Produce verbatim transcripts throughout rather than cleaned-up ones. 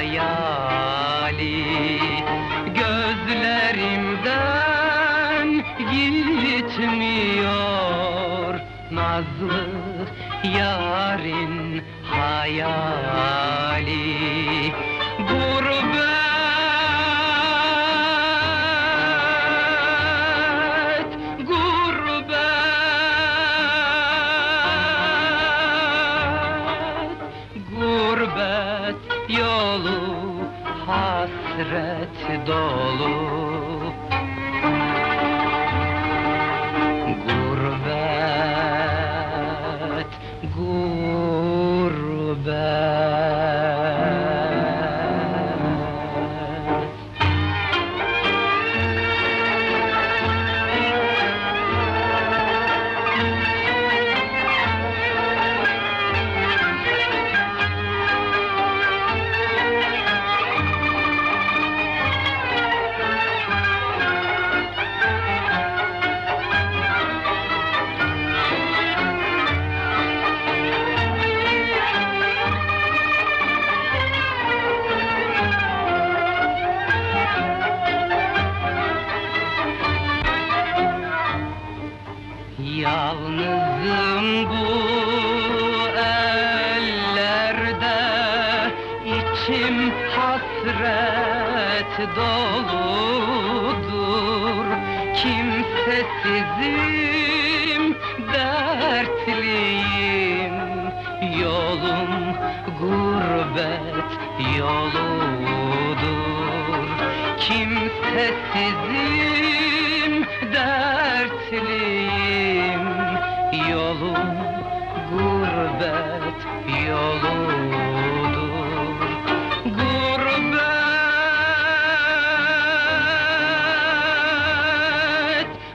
hayali, gözlerimden gitmiyor nazlı yarın hayali. Gurbet, gurbet, gurbet yolu hasret dolu. Gurbet, gurbet. Yalnızım bu ellerde, içim hasret doludur. Kimsesizim, dertliyim, yolum gurbet yoludur. Kimsesizim, dertliyim, yolum gurbet yoludur.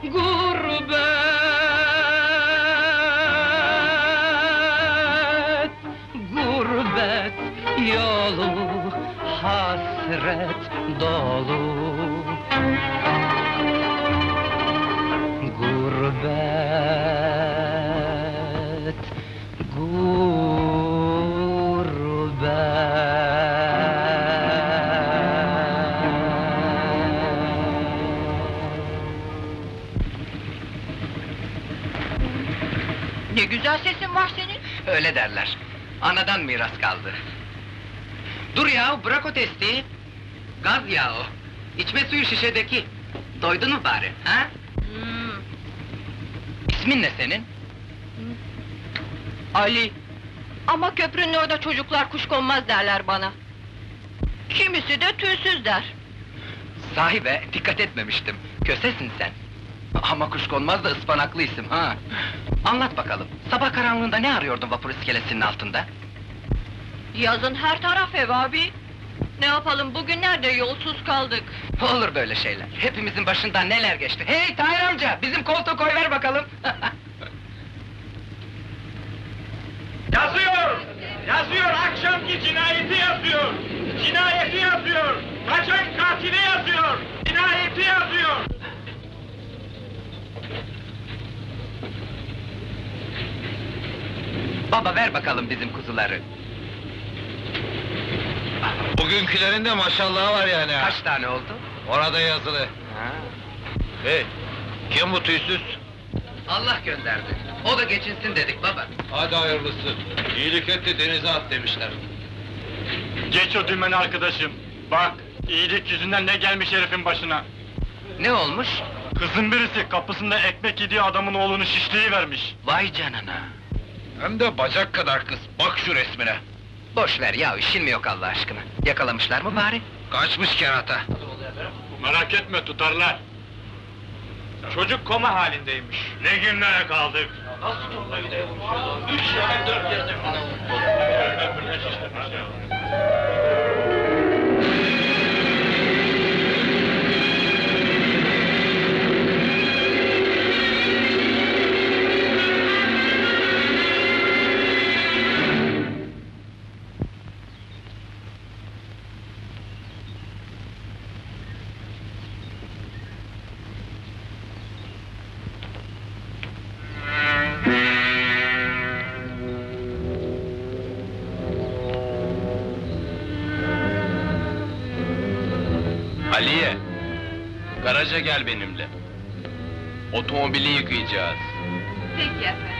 Gurbet, gurbet, gurbet yolu hasret dolu. Gurbet, gurbet. Ne güzel sesin var senin. Öyle derler. Anadan miras kaldı. Dur ya, bırak o testi. Gaz ya o. İçme suyu şişedeki. Doydun mu bari, ha? Hmm. İsmin ne senin? Hmm. Ali. Ama köprünün orada çocuklar kuş konmaz derler bana. Kimisi de tüysüz der. Sahi be, dikkat etmemiştim. Kösesin sen. Ama kuş konmaz da ıspanaklıyım ha. Anlat bakalım, sabah karanlığında ne arıyordun vapur iskelesinin altında? Yazın her taraf ev abi. Ne yapalım, bugünlerde yolsuz kaldık. Olur böyle şeyler, hepimizin başından neler geçti. Hey Tahir amca, bizim koltuğu koyver bakalım. Yazıyor! Yazıyor! Akşamki cinayeti yazıyor! Cinayeti yazıyor! Kaçak katili yazıyor! Cinayeti yazıyor! Baba, ver bakalım bizim kuzuları! Bugünkülerin de maşallahı var yani! Kaç tane oldu? Orada yazılı! Ha. Hey! Kim bu tüysüz? Allah gönderdi! O da geçinsin dedik baba! Hadi hayırlısı! İyilik et de denize at demişler! Geç o dümeni arkadaşım! Bak, iyilik yüzünden ne gelmiş herifin başına! Ne olmuş? Kızın birisi kapısında ekmek yediği adamın oğlunu şişleyivermiş! Vay canına! Hem de bacak kadar kız, bak şu resmine! Boş ver ya, işin mi yok Allah aşkına? Yakalamışlar mı bari? Kaçmış kerata! Merak etme, tutarlar! Çocuk koma halindeymiş. Ne günlere kaldık! Nasıl koma gidiyormuş? Üç yerde, dört yerde falan! Thank you. Aliye, garaja gel benimle. Otomobili yıkayacağız. Peki efendim.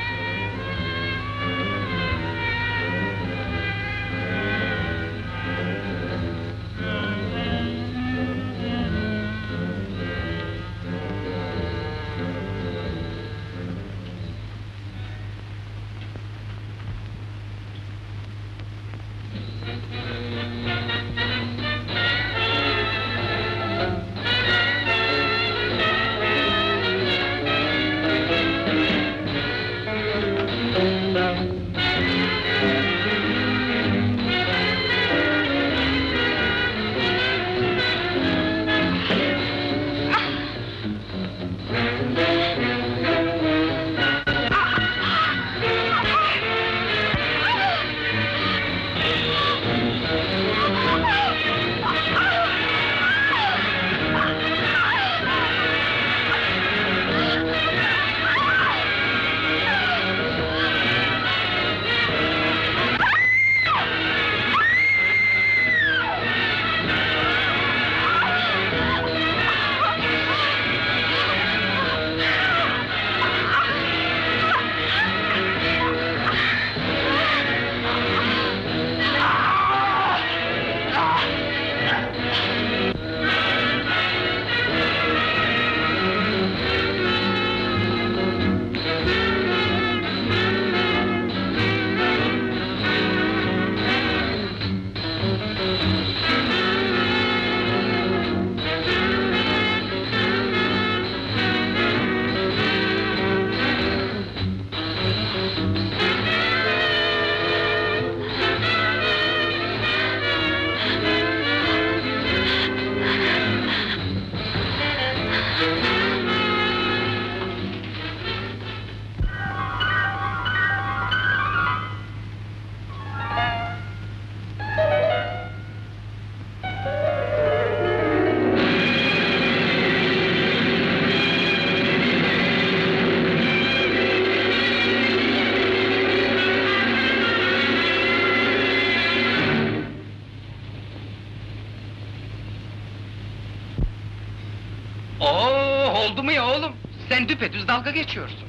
Düpedüz dalga geçiyorsun.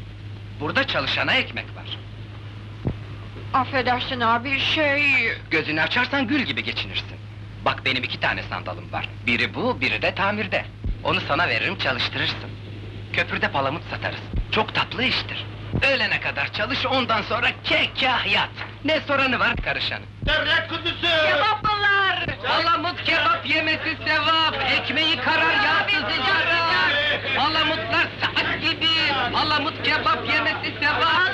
Burada çalışana ekmek var. Affedersin abi, şey... Gözünü açarsan gül gibi geçinirsin. Bak benim iki tane sandalım var. Biri bu, biri de tamirde. Onu sana veririm, çalıştırırsın. Köprüde palamut satarız. Çok tatlı iştir. Öğlene kadar çalış, ondan sonra kekah yat. Ne soranı var karışanı? Devlet kutusu! Kebap bunlar! Palamut kebap yemesi sevap! Ekmeği karar, yağsız icara! Palamutlar saat gibi! Palamut kebap yemesi sevap!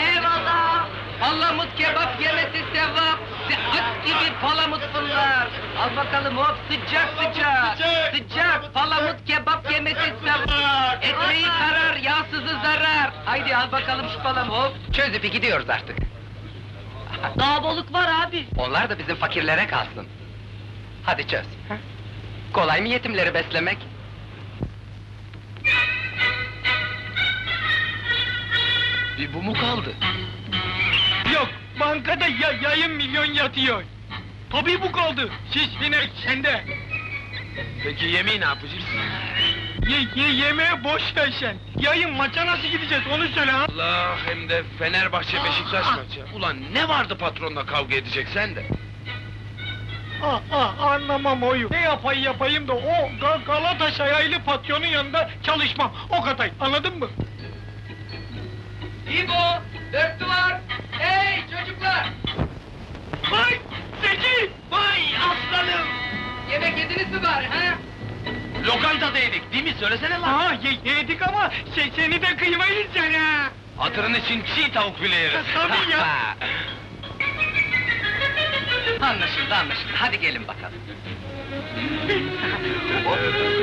Eyvallah! Palamut kebap yemesi sevap! Saat gibi palamut bunlar! Al bakalım hop, sıcak sıcak! Sıcak! Palamut kebap yemesi sevap! Ekmeği karar, yağsızı zarar! Haydi al bakalım şu palamut hop! Çözüp gidiyoruz artık! Daha boluk var abi! Onlar da bizim fakirlere kalsın! Hadi çöz! Kolay mı yetimleri beslemek? Bir bu mu kaldı? Yok, bankada ya yayın milyon yatıyor! Tabii bu kaldı, şiş inek sende! Peki yemeği ne yapacağız? Ye, ye, yemeğe boş ver sen! Yayın maça nasıl gideceğiz, onu söyle ha! Allah, hem de Fenerbahçe-Beşiktaş maçı! Ulan ne vardı patronla kavga edecek sen de? Ah ah, anlamam oyu! Ne yapayım yapayım da o Galatasaraylı patronun yanında çalışmam! O kadar, anladın mı? İbo! Dört duvar! Hey çocuklar! Vay! Zeki! Vay aslanım! Yemek yediniz mi bari ha? Lokalda da yedik değil mi? Söylesene lan! Aa yedik ama şey, seni de kıymayız sen ha! Hatırın için çiğ tavuk bile yeriz! Tabii ya! Anlaşıldı anlaşıldı, hadi gelin bakalım! Hadi!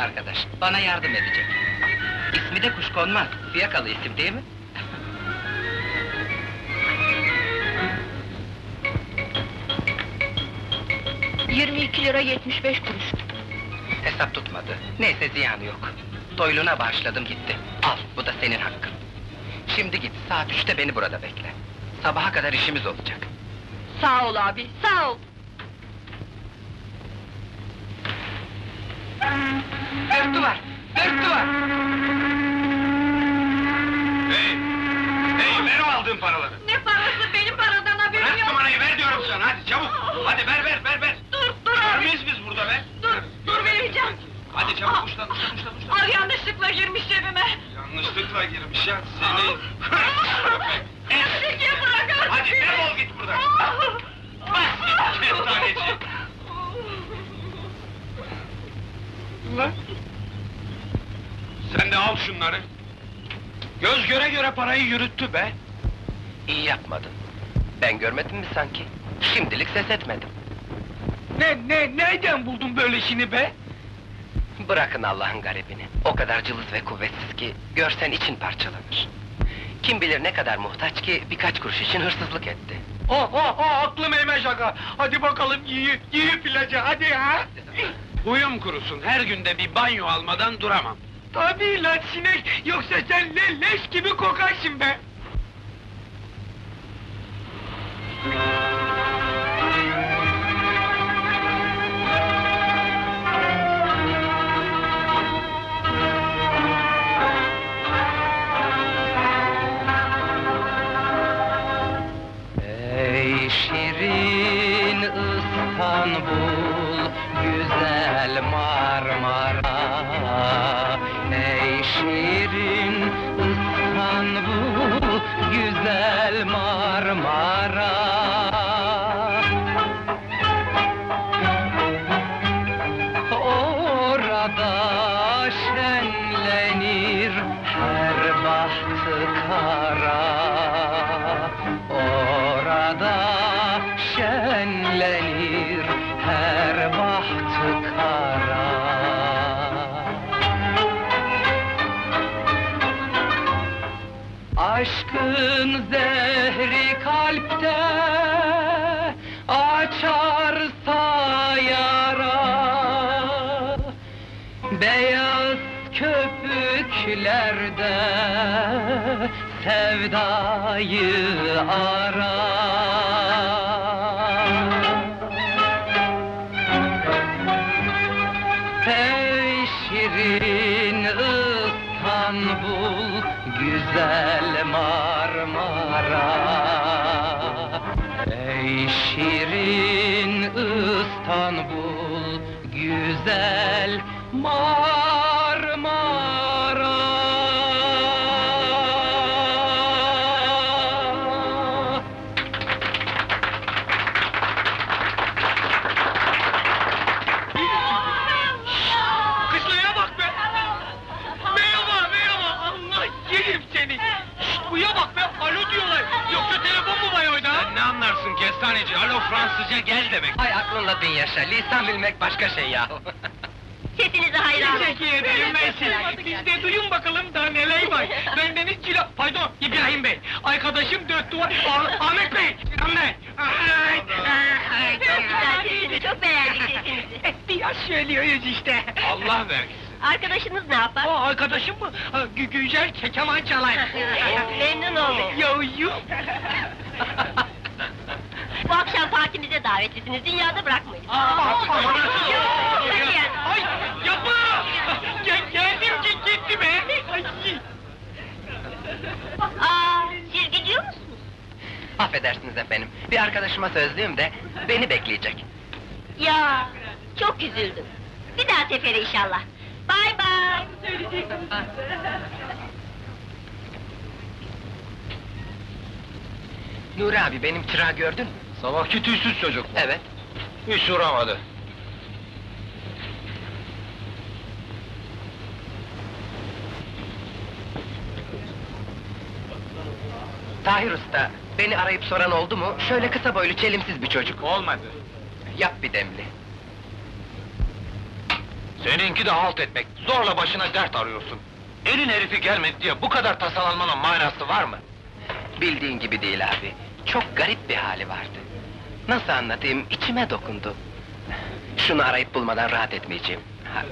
Arkadaş, bana yardım edecek. İsmi de kuşkonmaz, fiyakalı isim değil mi? yirmi iki lira yetmiş beş kuruş. Hesap tutmadı, neyse ziyanı yok. Doyluna bağışladım gitti, al bu da senin hakkın. Şimdi git, saat üçte beni burada bekle. Sabaha kadar işimiz olacak. Sağ ol abi, sağ ol! Dört duvar, dört duvar! Hey! Hey, ver o aldığın paraları! Ne parası, benim paradan haberim yok! Ver numarayı, ver diyorum sana, hadi çabuk! Hadi ver, ver, ver, ver! Dur, dur abi! Görmeyiz biz burada be! Dur, dur vereceğim! Hadi çabuk, uçlan, uçlan, uçlan, uçlan! Al, yanlışlıkla girmiş cebime! Yanlışlıkla girmiş ya, seni! Köpek! Hadi defol git buradan! Bak git kestaneci! Ulan! Sen de al şunları! Göz göre göre parayı yürüttü be! İyi yapmadın! Ben görmedim mi sanki? Şimdilik ses etmedim! Ne, ne, nereden buldun böylesini be? Bırakın Allah'ın garibini! O kadar cılız ve kuvvetsiz ki, görsen için parçalanır! Kim bilir ne kadar muhtaç ki, birkaç kuruş için hırsızlık etti. Oh oh oh, aklım eme şaka! Hadi bakalım yiyip, yiyip ilacı, hadi ha! Huyum kurusun, her günde bir banyo almadan duramam. Tabii lan sinek, yoksa sen le leş gibi kokarsın be! Sevdayı ara, ey şirin İstanbul, güzel Marmara. Ey şirin İstanbul, güzel Marmara. Kestaneci, alo Fransızca gel demek! Ay aklınla bin yaşa, lisan bilmek başka şey yahu! Sesinize hayranım! Teşekkür ederim, mersi! Siz de duyun bakalım daha neler var! Bendeniz Cila... Pardon, İbrahim Bey! Arkadaşım dört duvar... Ahmet Bey! Anne! Çok güzel sesinizi, çok beğendik sesinizi! Bir yaş söylüyoruz işte! Allah vergisi! Arkadaşınız ne yapar? Aa, arkadaşım mı? Güzel keman çalar! Memnun oldum! Yavuyum! Bu akşam partimize davetlisiniz, dünyada bırakmayın! Aaa! Ay! Yapma! Geldim ki gitti be! Aaa! Siz gidiyor musunuz? Affedersiniz efendim, bir arkadaşıma sözlüyüm de, beni bekleyecek. Ya, çok üzüldüm. Bir daha sefere inşallah. Bay bay! Nuri abi, benim çırağı gördün mü? Sabahki tüysüz çocuk mu? Evet. Hiç uğramadı. Tahir Usta, beni arayıp soran oldu mu, şöyle kısa boylu çelimsiz bir çocuk. Olmadı. Yap bir demli. Seninki de halt etmek, zorla başına dert arıyorsun. Elin herifi gelmedi diye bu kadar tasalanmanın manası var mı? Bildiğin gibi değil abi, çok garip bir hali vardı. Nasıl anlatayım, içime dokundu. Şunu arayıp bulmadan rahat etmeyeceğim. Ha.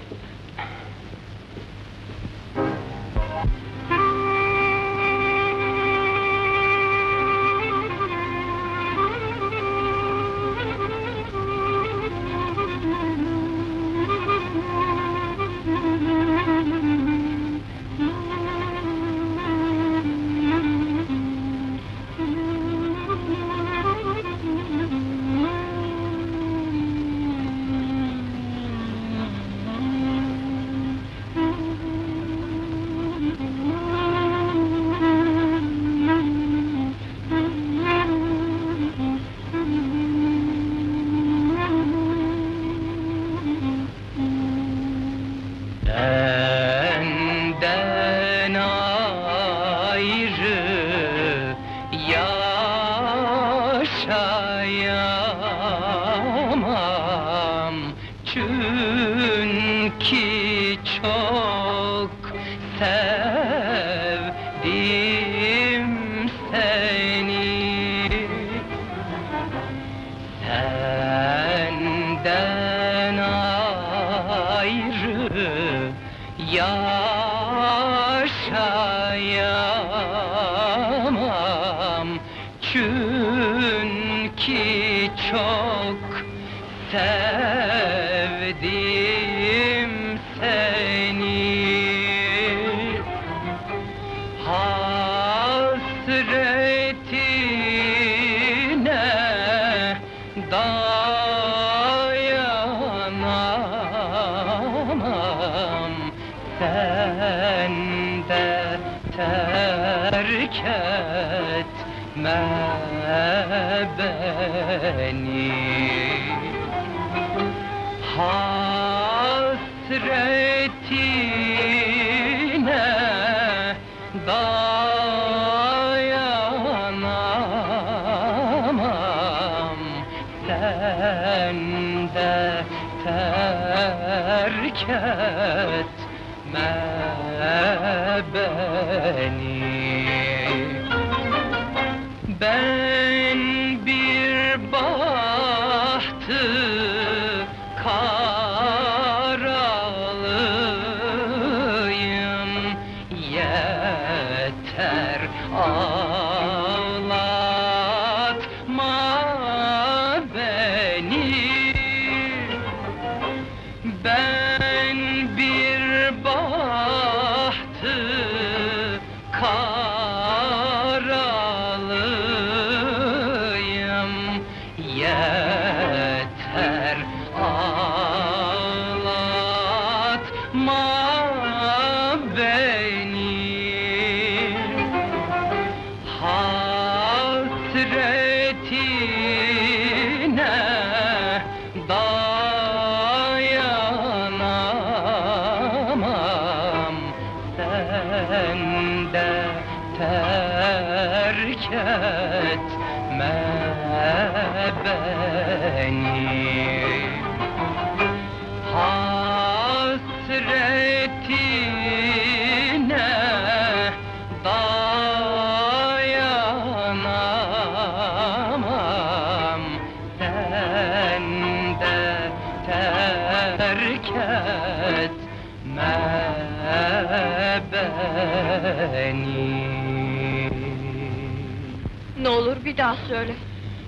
Ne olur bir daha söyle.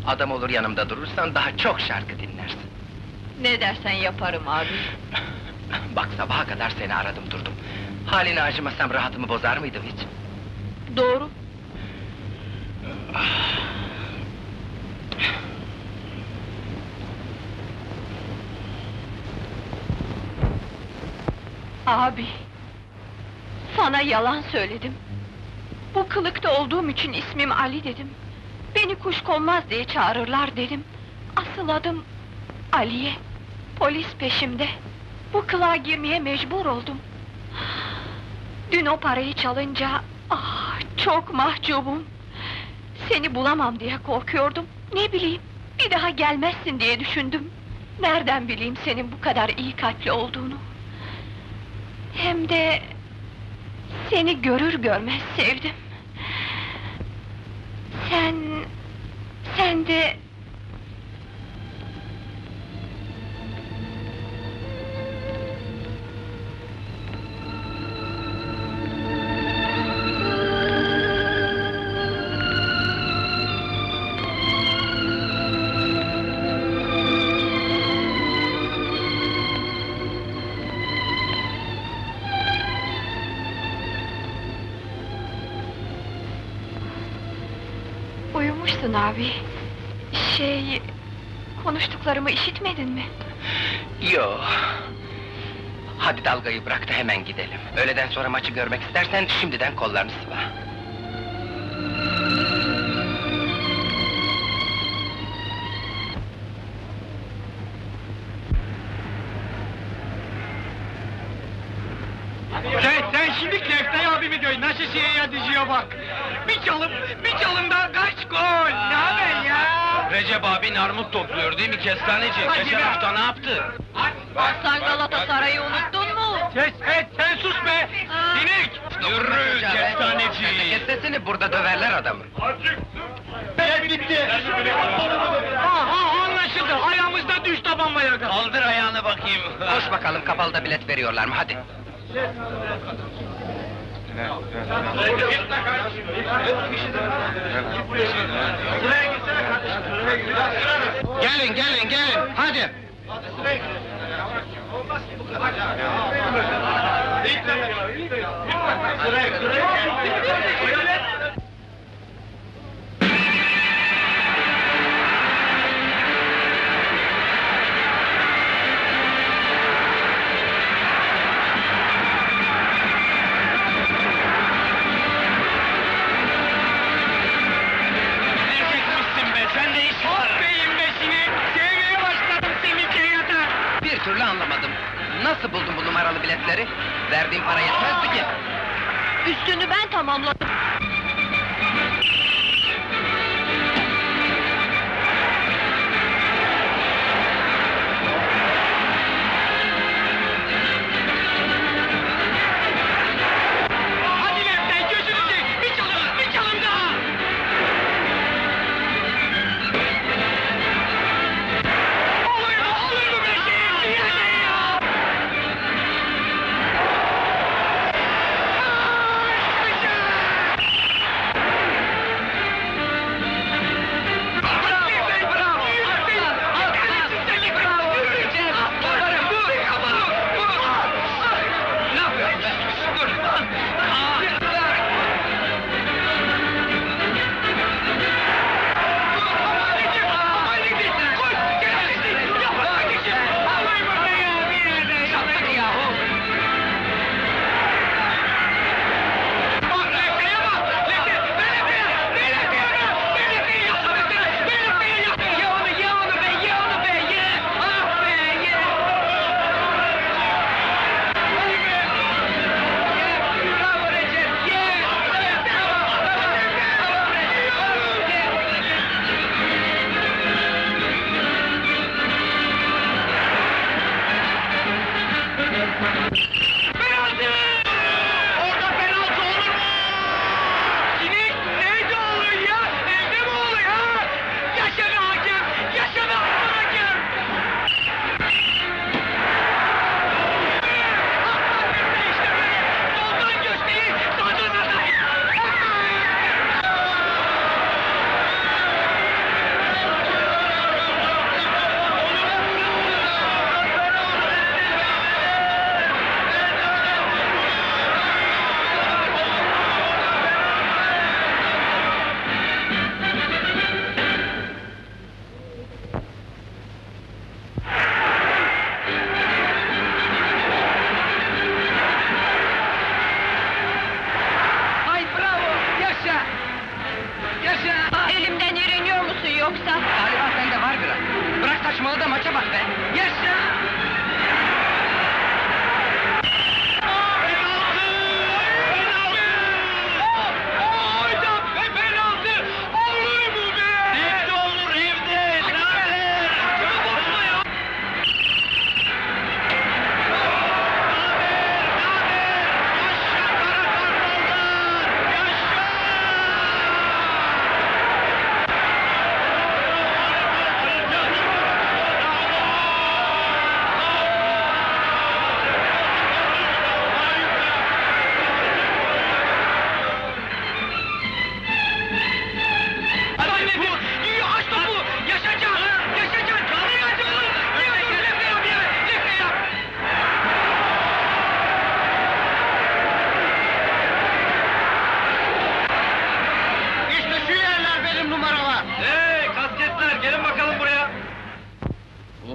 Adam olur yanımda durursan daha çok şarkı dinlersin. Ne dersen yaparım abi. Bak sabaha kadar seni aradım durdum. Halini acımasam rahatımı bozar mıydım hiç? Doğru. Abi, sana yalan söyledim. Bu kılıkta olduğum için ismim Ali dedim. Beni kuşkonmaz diye çağırırlar dedim. Asıl adım Aliye. Polis peşimde. Bu kılığa girmeye mecbur oldum. Dün o parayı çalınca ah, çok mahcubum. Seni bulamam diye korkuyordum. Ne bileyim, bir daha gelmezsin diye düşündüm. Nereden bileyim senin bu kadar iyi kalpli olduğunu? Hem de seni görür görmez sevdim. Sen, sen de uyumuşsun abi. Şey, konuştuklarımı işitmedin mi? Yo. Hadi dalgayı bırak da hemen gidelim. Öğleden sonra maçı görmek istersen şimdiden kollarını sıva. Sen, sen şimdi Keftay abimi göy, nasıl şeye diziyor bak! Bir çalım, bir çalım daha kaç gol! Ne haber ya? Recep abin armut topluyor değil mi kestaneci? Geçen hafta ne yaptı? Sen Galatasaray'ı unuttun mu? Ses et, sen sus be! Sinik! Yürü kestaneci! Kes sesini, burada döverler adamı! Ben gitti! Ha ha, anlaşıldı! Ayağımızda düş taban bayağı! Kaldır ayağını bakayım! Koş bakalım, kapalıda bilet veriyorlar mı? Hadi! Gelin, gelin, gelin, hadi! Anlamadım. Nasıl buldun bu numaralı biletleri? Verdiğim para yetmezdi ki. Üstünü ben tamamladım.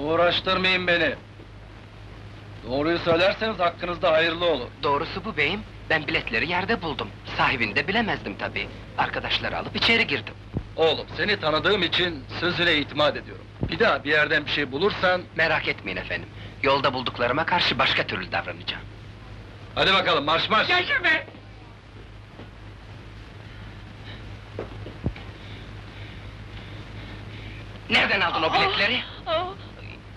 Uğraştırmayın beni! Doğruyu söylerseniz hakkınızda hayırlı olur. Doğrusu bu beyim, ben biletleri yerde buldum. Sahibini de bilemezdim tabii. Arkadaşları alıp içeri girdim. Oğlum, seni tanıdığım için sözüne itimat ediyorum. Bir daha bir yerden bir şey bulursan... Merak etmeyin efendim, yolda bulduklarıma karşı başka türlü davranacağım. Hadi bakalım, marş marş! Yaşa be! Nereden aldın o biletleri? Aa, aa,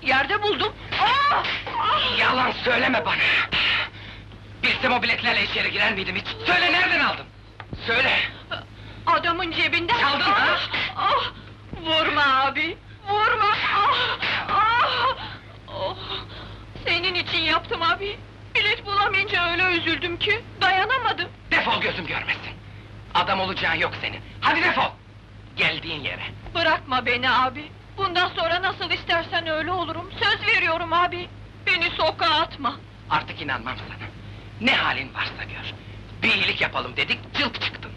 yerde buldum. Aa, aa. Yalan söyleme bana! Bilsem o biletlerle içeri girer miydim hiç? Söyle, nereden aldın? Söyle! Adamın cebinde... Çaldın ah, ha? Ah, vurma abi! Vurma! Ah, ah. Oh, senin için yaptım abi! Bilet bulamayınca öyle üzüldüm ki, dayanamadım! Defol, gözüm görmesin! Adam olacağın yok senin! Hadi defol! Geldiğin yere! Bırakma beni abi! Bundan sonra nasıl istersen öyle olurum, söz veriyorum abi! Beni sokağa atma! Artık inanmam sana! Ne halin varsa gör! Bir iyilik yapalım dedik, cılk çıktın!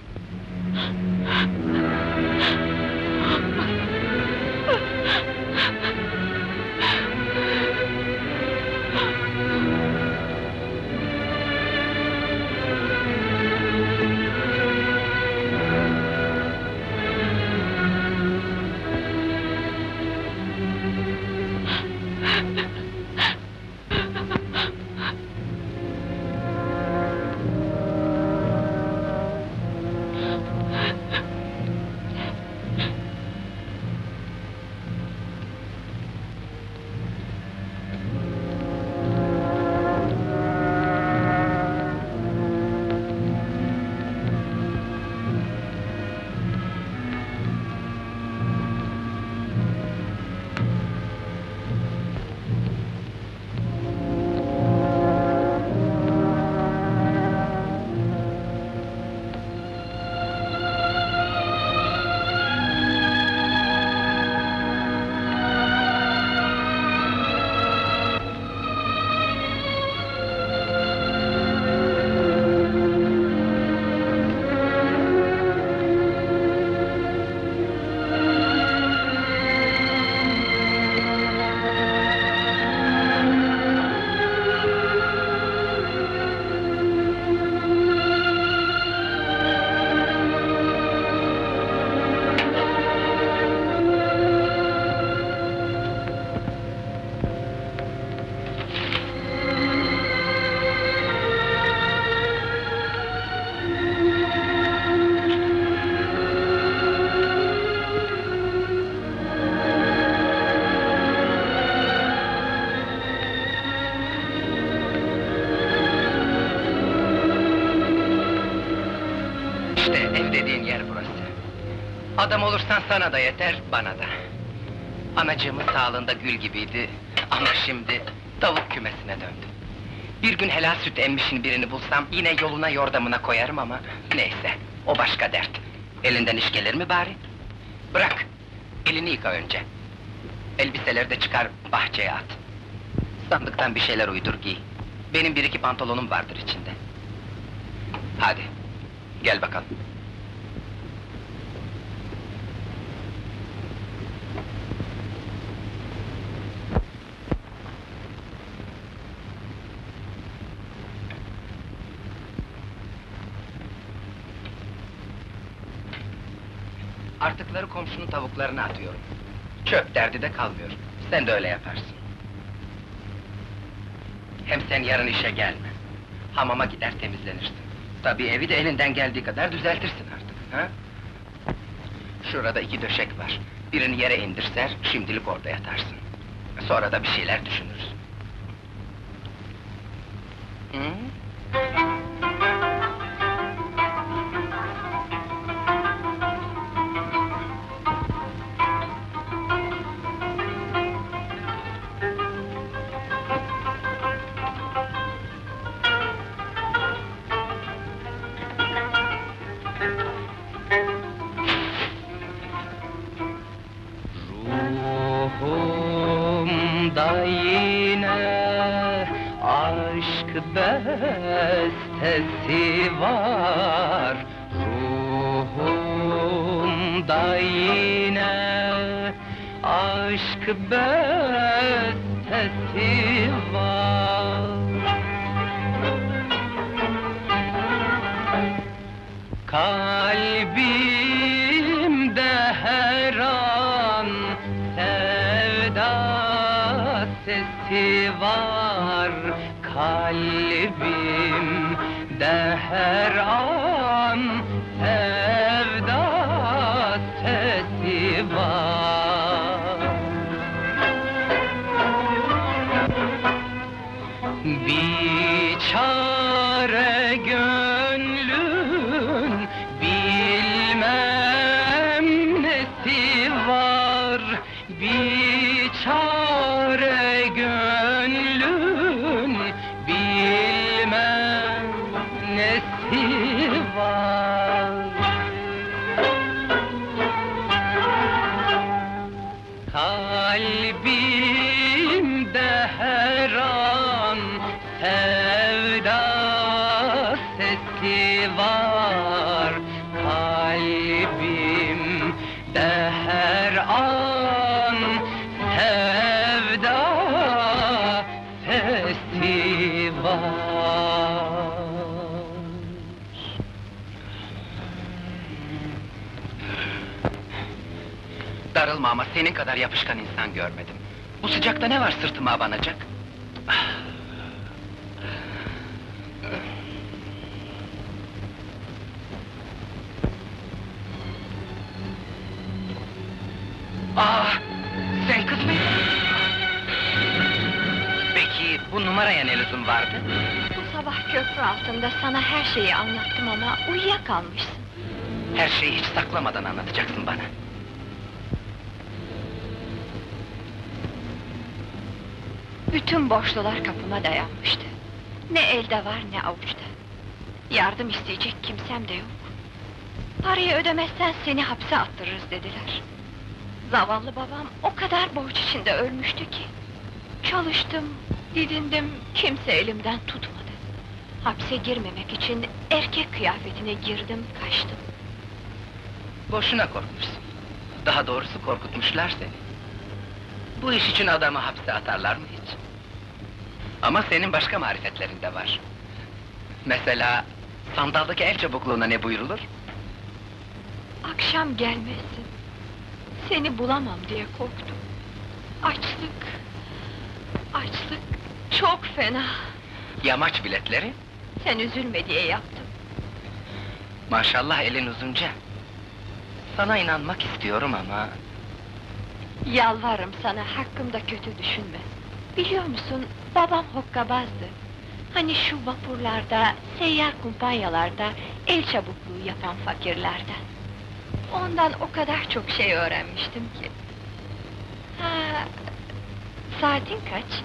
Adam olursan sana da yeter, bana da. Anacığımın sağlığında gül gibiydi ama şimdi tavuk kümesine döndü. Bir gün helal süt emmişin birini bulsam yine yoluna yordamına koyarım ama neyse, o başka dert. Elinden iş gelir mi bari? Bırak, elini yıka önce. Elbiseleri de çıkar bahçeye at. Sandıktan bir şeyler uydur giy. Benim bir iki pantolonum vardır içinde. Hadi, gel bakalım. Artıkları komşunun tavuklarına atıyorum. Çöp derdi de kalmıyor. Sen de öyle yaparsın. Hem sen yarın işe gelme. Hamama gider temizlenirsin. Tabii evi de elinden geldiği kadar düzeltirsin artık, ha? Şurada iki döşek var. Birini yere indirser, şimdilik orada yatarsın. Sonra da bir şeyler düşünürüz. Hmm? Bestesi var ruhumda yine. Ay aşk bestesi var. Kalbimde her an sevda sesi var. Kalbimde her an sevda sesi var. Biçare gönlün bilmem nesi var. Biçare gönlün bilmem nesi var. Kalbimde her an sevda sesi var. Kalbimde her an sevda sesi var. Darılma ama senin kadar yapışkan insan görmedim. Bu sıcakta ne var sırtıma abanacak? Ah, sen kız mıydın? Peki bu numaraya ne lüzum vardı? Bu sabah köprü altında sana her şeyi anlattım ama uyuyakalmışsın. Her şeyi hiç saklamadan anlatacaksın bana. Bütün borçlular kapıma dayanmıştı. Ne elde var ne avuçta. Yardım isteyecek kimsem de yok. Parayı ödemezsen seni hapse attırırız dediler. Zavallı babam o kadar borç içinde ölmüştü ki. Çalıştım, didindim, kimse elimden tutmadı. Hapse girmemek için erkek kıyafetine girdim, kaçtım. Boşuna korkmuşsun. Daha doğrusu korkutmuşlar seni. Bu iş için adamı hapse atarlar mı hiç? Ama senin başka marifetlerin de var. Mesela, sandaldaki el çabukluğuna ne buyrulur? Akşam gelmezsin. Seni bulamam diye korktum. Açlık... Açlık çok fena. Yamaç biletleri? Sen üzülme diye yaptım. Maşallah elin uzunca. Sana inanmak istiyorum ama... Yalvarırım sana, hakkımda kötü düşünme. Biliyor musun, babam hokkabazdı. Hani şu vapurlarda, seyyar kumpanyalarda el çabukluğu yapan fakirlerden. Ondan o kadar çok şey öğrenmiştim ki. Ha, saatin kaç?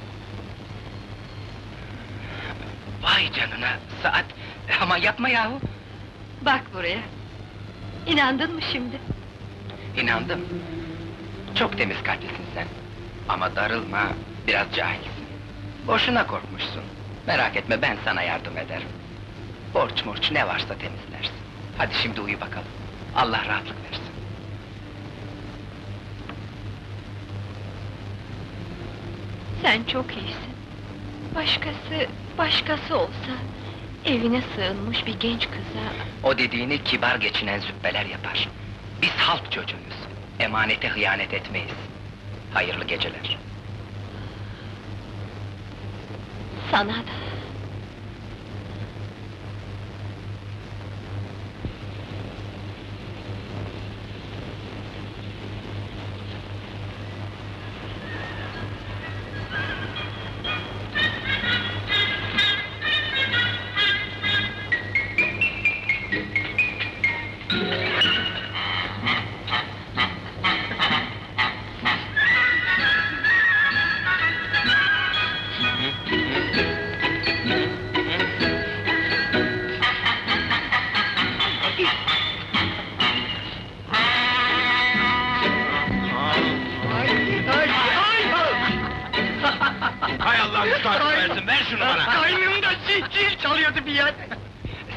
Vay canına, saat! Ama yapma yahu! Bak buraya! İnandın mı şimdi? İnandım. Çok temiz kalplisin sen. Ama darılma, biraz cahilsin. Boşuna korkmuşsun. Merak etme, ben sana yardım ederim. Borç morç ne varsa temizlersin. Hadi şimdi uyu bakalım. Allah rahatlık versin. Sen çok iyisin. Başkası, başkası olsa... evine sığınmış bir genç kıza... O dediğini kibar geçinen züppeler yapar. Biz halk çocuğuyuz. Emanete hıyanet etmeyiz. Hayırlı geceler. Sana da.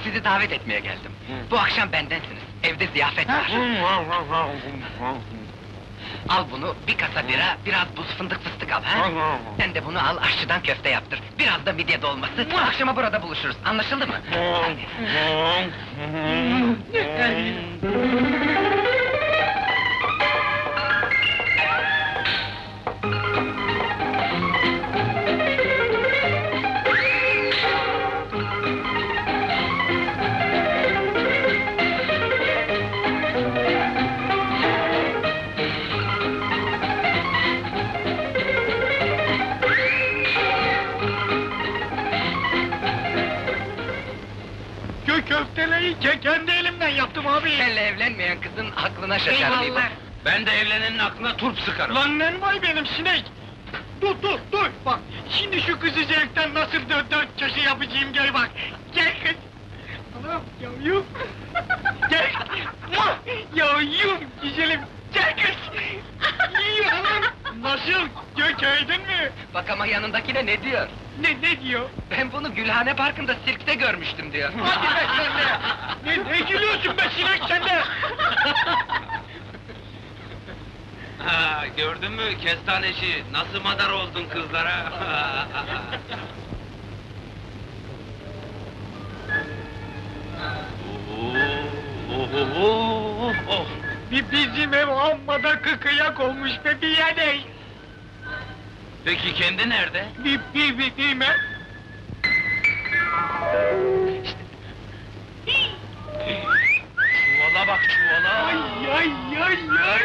Sizi davet etmeye geldim. Bu akşam bendensiniz. Evde ziyafet var. Al bunu, bir kasa bira, biraz buz fındık fıstık al, ha? Allah Allah! Sen de bunu al, aşçıdan köfte yaptır. Biraz da midye dolması, akşama burada buluşuruz, anlaşıldı mı? Kendi elimden yaptım abi! Senle evlenmeyen kızın aklına şaşarım. Eyvallah! Ben de evlenenin aklına turp sıkarım. Lan lan vay benim sinek! Dur dur dur! Bak, şimdi şu kızı zevkten nasıl dört dört köşe yapacağım, gel bak! Gel kız! Anam, yavyum! Gel! Yavyum güzelim! Gel kız! İyi anam! Nasıl? Gökeydin mi? Bak ama yanındaki de ne diyor? Ne, ne diyor? Ben bunu Gülhane Parkı'nda sirkte görmüştüm diyor. Hadi be sen de! Ne, ne gülüyorsun be sinek sen de! Ha, gördün mü kestaneci, nasıl madar oldun kızlara? Bir bizim ev amma da kıkıyak olmuş be biyaney! Peki kendi nerede? Bip bip bip değil mi? Çuvala bak çuvala! Ay ay ay ay!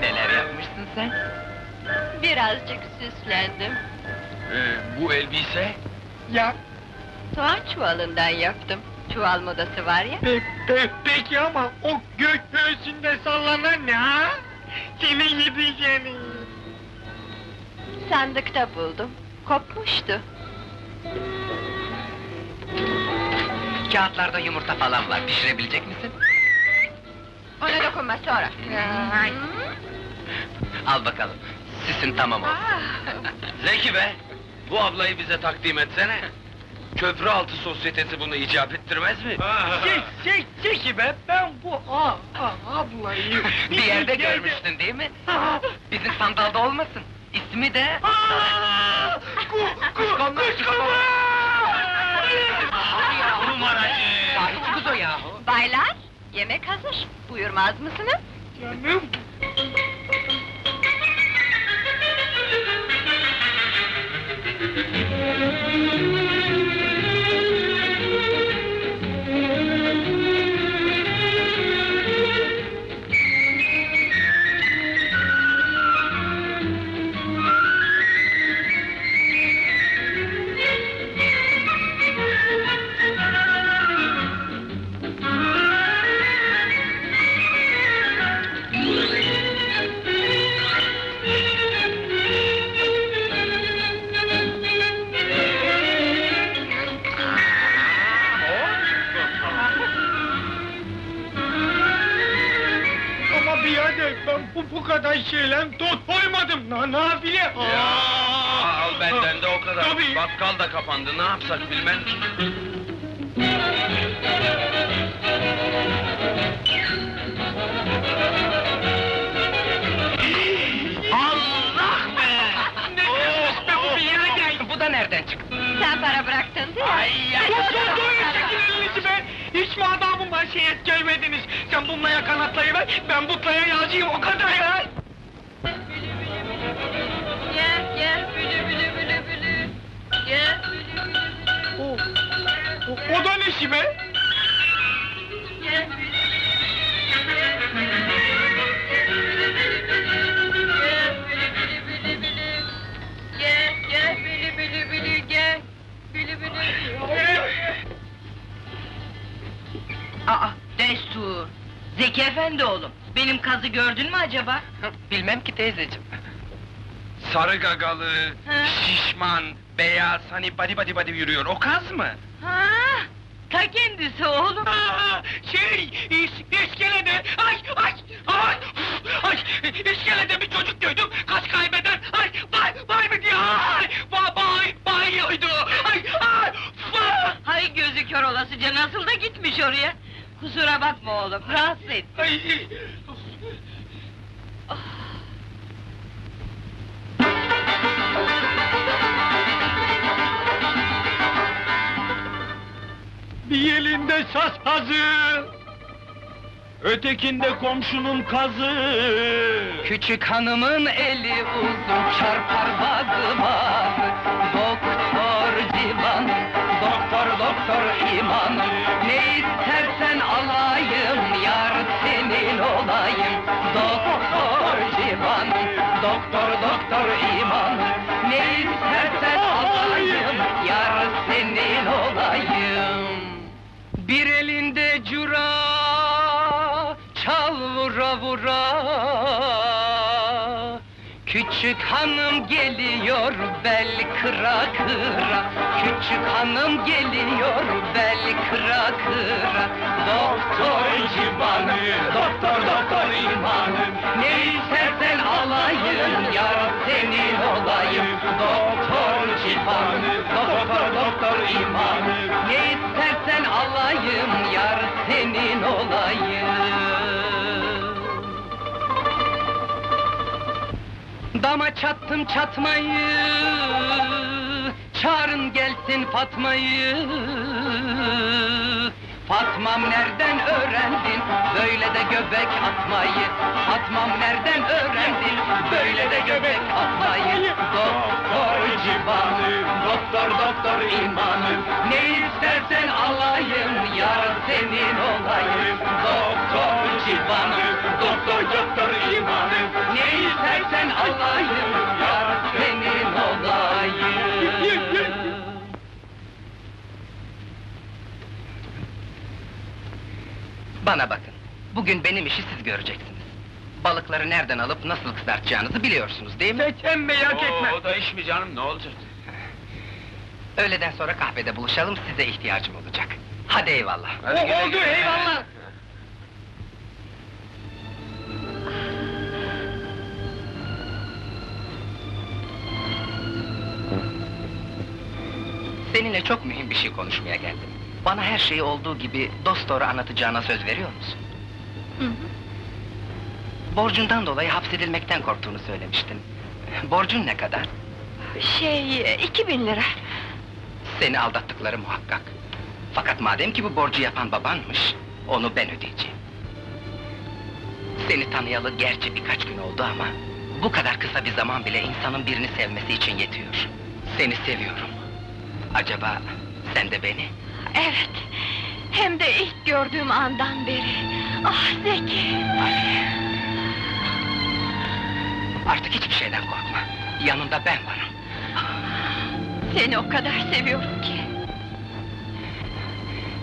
Neler yapmışsın sen? Birazcık süslendim. Ee, bu elbise? Ya! Soğan çuvalından yaptım. Çuval modası var ya! Pe pe peki ama o gök göğsünde sallanan ne ha? Senin gideceğini! Sandıkta buldum, kopmuştu. Kağıtlarda yumurta falan var, pişirebilecek misin? Ona dokunma, sonra! Al bakalım, süsün tamam oldu. Zeki be! Bu ablayı bize takdim etsene! Köprü altı sosyetesi bunu icap ettirmez mi? Çek, çek, çeki be! Ben bu a, a, ablayı... Bir yerde görmüştün değil mi? Bizim sandalda olmasın! İsmi de... Aaaa! Kuşkonlar! Kuşkonlar! Yahu yahu! Numaracı! Sahici kız o yahu! Baylar, yemek hazır. Buyurmaz mısınız? Canım! Bu kadar şeyle tot koymadım, na nafile! Ya, al benden de o kadar, tabii. Bakkal da kapandı, ne yapsak bilmem ki! Allah be! Ne kızmış be bu birader! Bu da nereden çıktı? Sen para bıraktın değil mi? Ay ya! Dur, dur, dur! Be! Hiç mi adamım var, şey et gelmediniz? Sen bunlaya kanatlayı ver, ben butlaya yağcıyım, o kadar ya! Bülü bülü bülü bülü! Gel, gel, bülü bülü bülü bülü! Gel, bülü bülü bülü! O, o, o da neşi be? Gel, bülü bülü bülü! Aa, Destur! Zeki efendi oğlum, benim kazı gördün mü acaba? Bilmem ki teyzeciğim. Sarı gagalı, ha? Şişman, beyaz, hani badi badi badi yürüyor, o kaz mı? Ha, ta kendisi oğlum! Aa, şey, is, iskelede, ay, ay, ay, ay, iskelede bir çocuk gördüm, kaz kaybeder, ay, bay, bay mı diye, ay, bay, bay, bay yaydı, ay, ay, fa! Hay gözü kör olasıca, nasıl da gitmiş oraya? Kusura bakma oğlum, rahatsız ettim. Bir elinde saz pazı, ötekinde komşunun kazı. Küçük hanımın eli uzun, çarpar bazı bazı. Doktor civan, doktor doktor iman. Ne istersen alayım, yar senin olayım. Doktor civan, doktor doktor iman. Ne istersen alayım, yar senin olayım. Bir elinde cura, çal vura vura. Küçük hanım geliyor, bel kıra kıra. Küçük hanım geliyor, bel kıra kıra. Doktor civanı, doktor doktor imanım. Ne istersen alayım, yar senin olayım. Doktor civanı, doktor doktor imanım. Ne istersen alayım, yar senin olayım. Dama çattım çatmayı, çağırın gelsin Fatma'yı. Fatmam nereden öğrendin böyle de göbek atmayı? Fatmam nereden öğrendin böyle de göbek atmayı? Doktor civanım, doktor doktor imanım. Ne istersen alayım, yar senin olayım. Doktor civanım, doktor doktor imanım. Ne istersen alayım, yar senin olayım. Bana bakın, bugün benim işi siz göreceksiniz. Balıkları nereden alıp nasıl kızartacağınızı biliyorsunuz değil mi? Seçen merak etme! O da iş mi canım, ne olacak? Öğleden sonra kahvede buluşalım, size ihtiyacım olacak. Hadi eyvallah! Hadi o, oldu, güle. Eyvallah! Seninle çok mühim bir şey konuşmaya geldim. Bana her şeyi olduğu gibi dost doğru anlatacağına söz veriyor musun? Hı hı. Borcundan dolayı hapsedilmekten korktuğunu söylemiştin. Borcun ne kadar? Şey, iki bin lira. Seni aldattıkları muhakkak. Fakat madem ki bu borcu yapan babanmış, onu ben ödeyeceğim. Seni tanıyalı gerçi birkaç gün oldu ama bu kadar kısa bir zaman bile insanın birini sevmesi için yetiyor. Seni seviyorum. Acaba sen de beni? Evet, hem de ilk gördüğüm andan beri. Ah Zeki! Hadi. Artık hiçbir şeyden korkma, yanında ben varım. Seni o kadar seviyorum ki.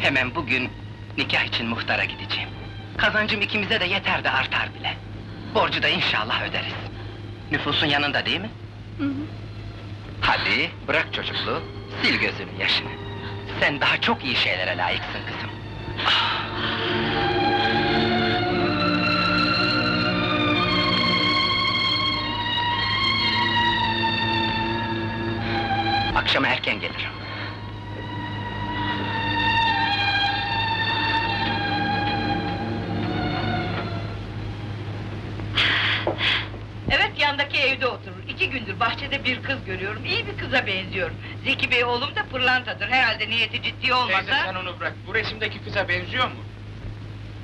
Hemen bugün nikah için muhtara gideceğim. Kazancım ikimize de yeter de artar bile. Borcu da inşallah öderiz. Nüfusun yanında değil mi? Hı hı. Hadi, bırak çocukluğu, sil gözünün yaşını. Sen daha çok iyi şeylere layıksın kızım. Ah. Akşama erken gelirim. Evet, yandaki evde oturur. İki gündür bahçede bir kız görüyorum, iyi bir kıza benziyor. Zeki Bey oğlum da pırlantadır, herhalde niyeti ciddi olmasa... Teyze sen onu bırak, bu resimdeki kıza benziyor mu?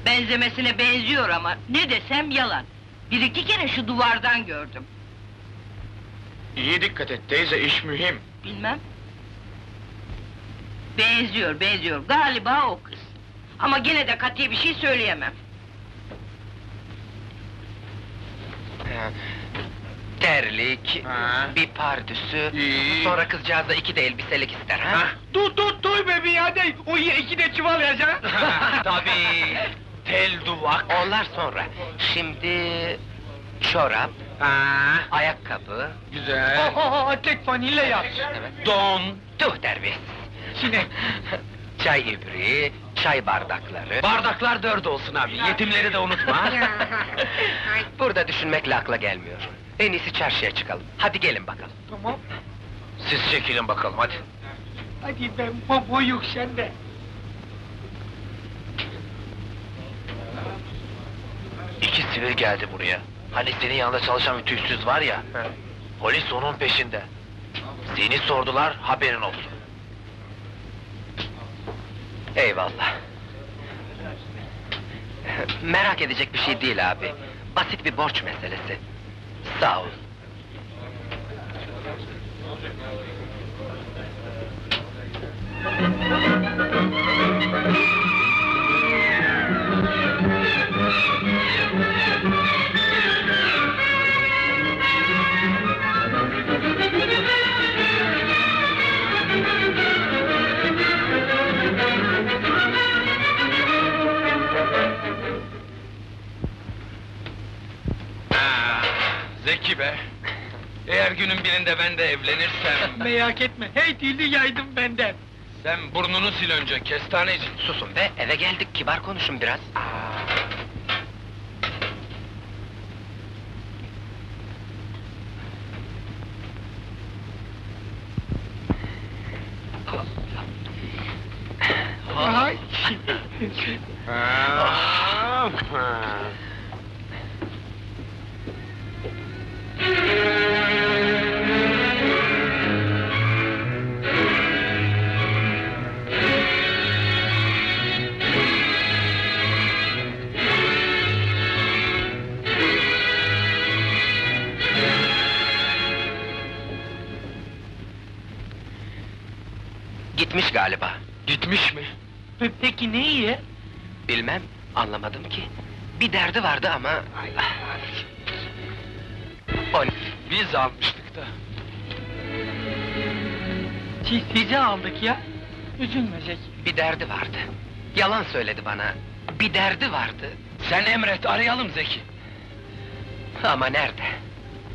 Benzemesine benziyor ama ne desem yalan. Bir iki kere şu duvardan gördüm. İyi dikkat et teyze, iş mühim. Bilmem. Benziyor, benziyor, galiba o kız. Ama gene de katiye bir şey söyleyemem. Yani... Terlik, ha. Bir pardüsü, İyi. sonra kızcağız da iki de elbiselik ister ha? Dur dur dur bebi ya de, o iki de çuval yazacak! Tabii, tel duvak! Onlar sonra, şimdi... Çorap, ha. Ayakkabı... Güzel! Ha ha ha, tek fanile yap! Evet. Don! Tuh terbiyesiz! Şimdi... Çay ibriği, çay bardakları... Bardaklar dört olsun abi, yetimleri de unutma! Burada düşünmekle akla gelmiyor. En iyisi çarşıya çıkalım, hadi gelin bakalım! Tamam! Siz çekilin bakalım, hadi! Hadi ben baba yok sende! İkisi bir geldi buraya, Hani senin yanında çalışan ütüksüz var ya, he, polis onun peşinde. Seni sordular, haberin olsun. Eyvallah. Merak edecek bir şey değil abi. Basit bir borç meselesi. Sağ ol. Zeki be! Eğer günün birinde ben de evlenirsem... Merak etme, hey dildi yaydım benden! Sen burnunu sil önce, kestaneci! Susun be, eve geldik, kibar konuşun biraz! Aa. Ay. Aa. Gitmiş galiba. Gitmiş mi? Peki neye? Bilmem, anlamadım ki. Bir derdi vardı ama... Ay. Biz almıştık da. Sizi aldık ya. Üzülme Zeki. Bir derdi vardı. Yalan söyledi bana. Bir derdi vardı. Sen emret, arayalım Zeki. Ama nerede?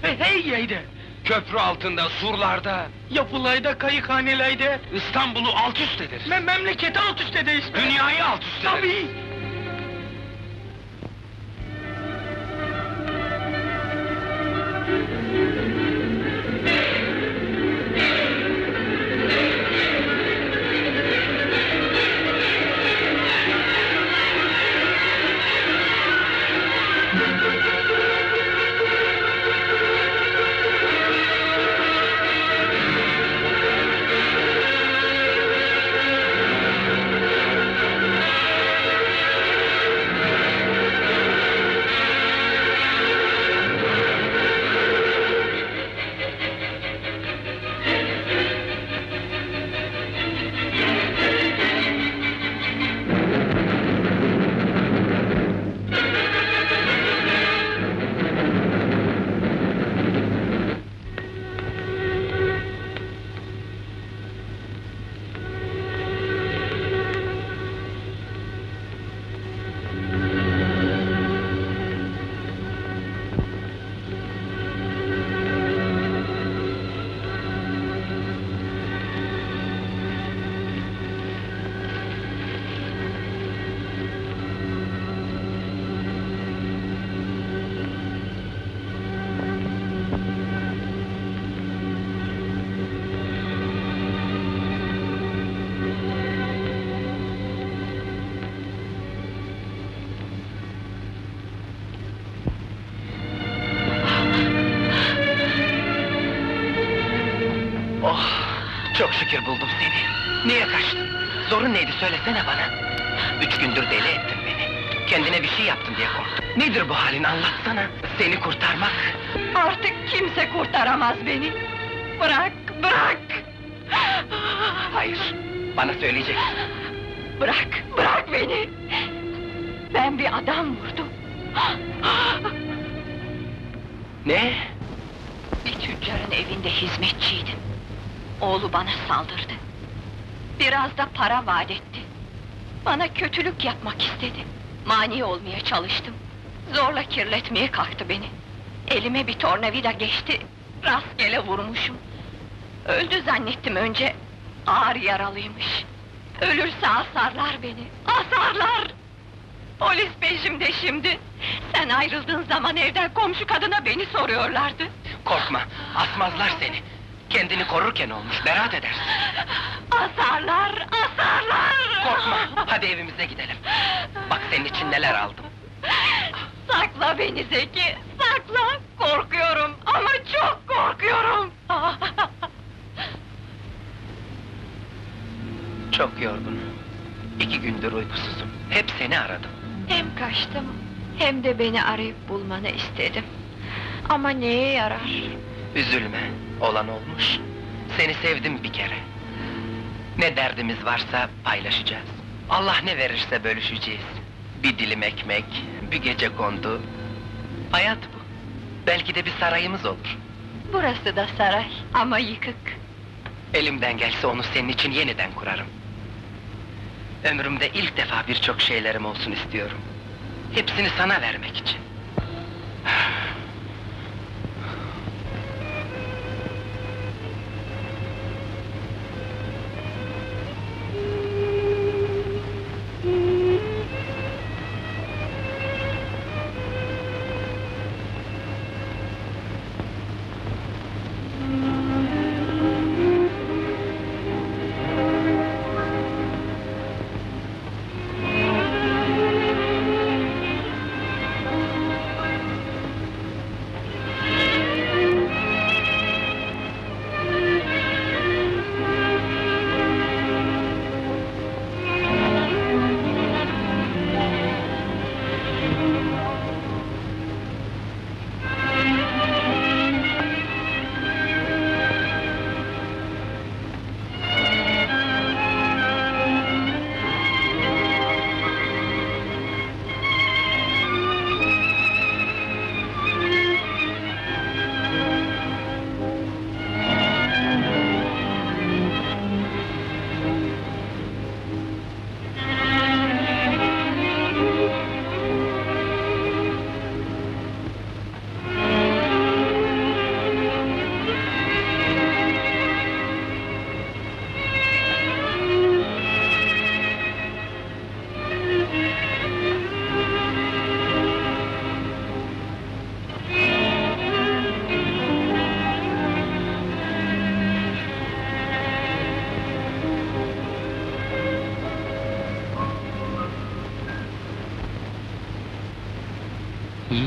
Hey, hey yeydi. Köprü altında, surlarda. Yapılayda, kayıkhanelerde. İstanbul'u alt üst ederiz. Mem memleketi alt üst ederiz. Dünyayı alt üst ederiz. Tabii. Buldum seni. Niye kaçtın? Zorun neydi söylesene bana. Üç gündür deli ettin beni. Kendine bir şey yaptın diye korktum. Nedir bu halin, anlatsana. Seni kurtarmak... Artık kimse kurtaramaz beni. Bırak, bırak! Hayır, bana söyleyeceksin. Bırak, bırak beni! Ben bir adam vurdum. Ne? Bir tüccarın evinde hizmetçiydim. Oğlu bana saldırdı. Biraz da para vaat etti. Bana kötülük yapmak istedi. Mani olmaya çalıştım. Zorla kirletmeye kalktı beni. Elime bir tornavida geçti. Rastgele vurmuşum. Öldü zannettim önce. Ağır yaralıymış. Ölürse asarlar beni. Asarlar! Polis peşimde şimdi. Sen ayrıldığın zaman evden komşu kadına beni soruyorlardı. Korkma, asmazlar seni. Kendini korurken olmuş, beraat edersin. Asarlar, asarlar! Korkma, hadi evimize gidelim. Bak senin için neler aldım. Sakla beni Zeki, sakla! Korkuyorum ama çok korkuyorum! Çok yorgunum. İki gündür uykusuzum. Hep seni aradım. Hem kaçtım, hem de beni arayıp bulmanı istedim. Ama neye yarar? Üzülme, olan olmuş. Seni sevdim bir kere. Ne derdimiz varsa paylaşacağız. Allah ne verirse bölüşeceğiz. Bir dilim ekmek, bir gece kondu. Hayat bu. Belki de bir sarayımız olur. Burası da saray ama yıkık. Elimden gelse onu senin için yeniden kurarım. Ömrümde ilk defa birçok şeylerim olsun istiyorum. Hepsini sana vermek için.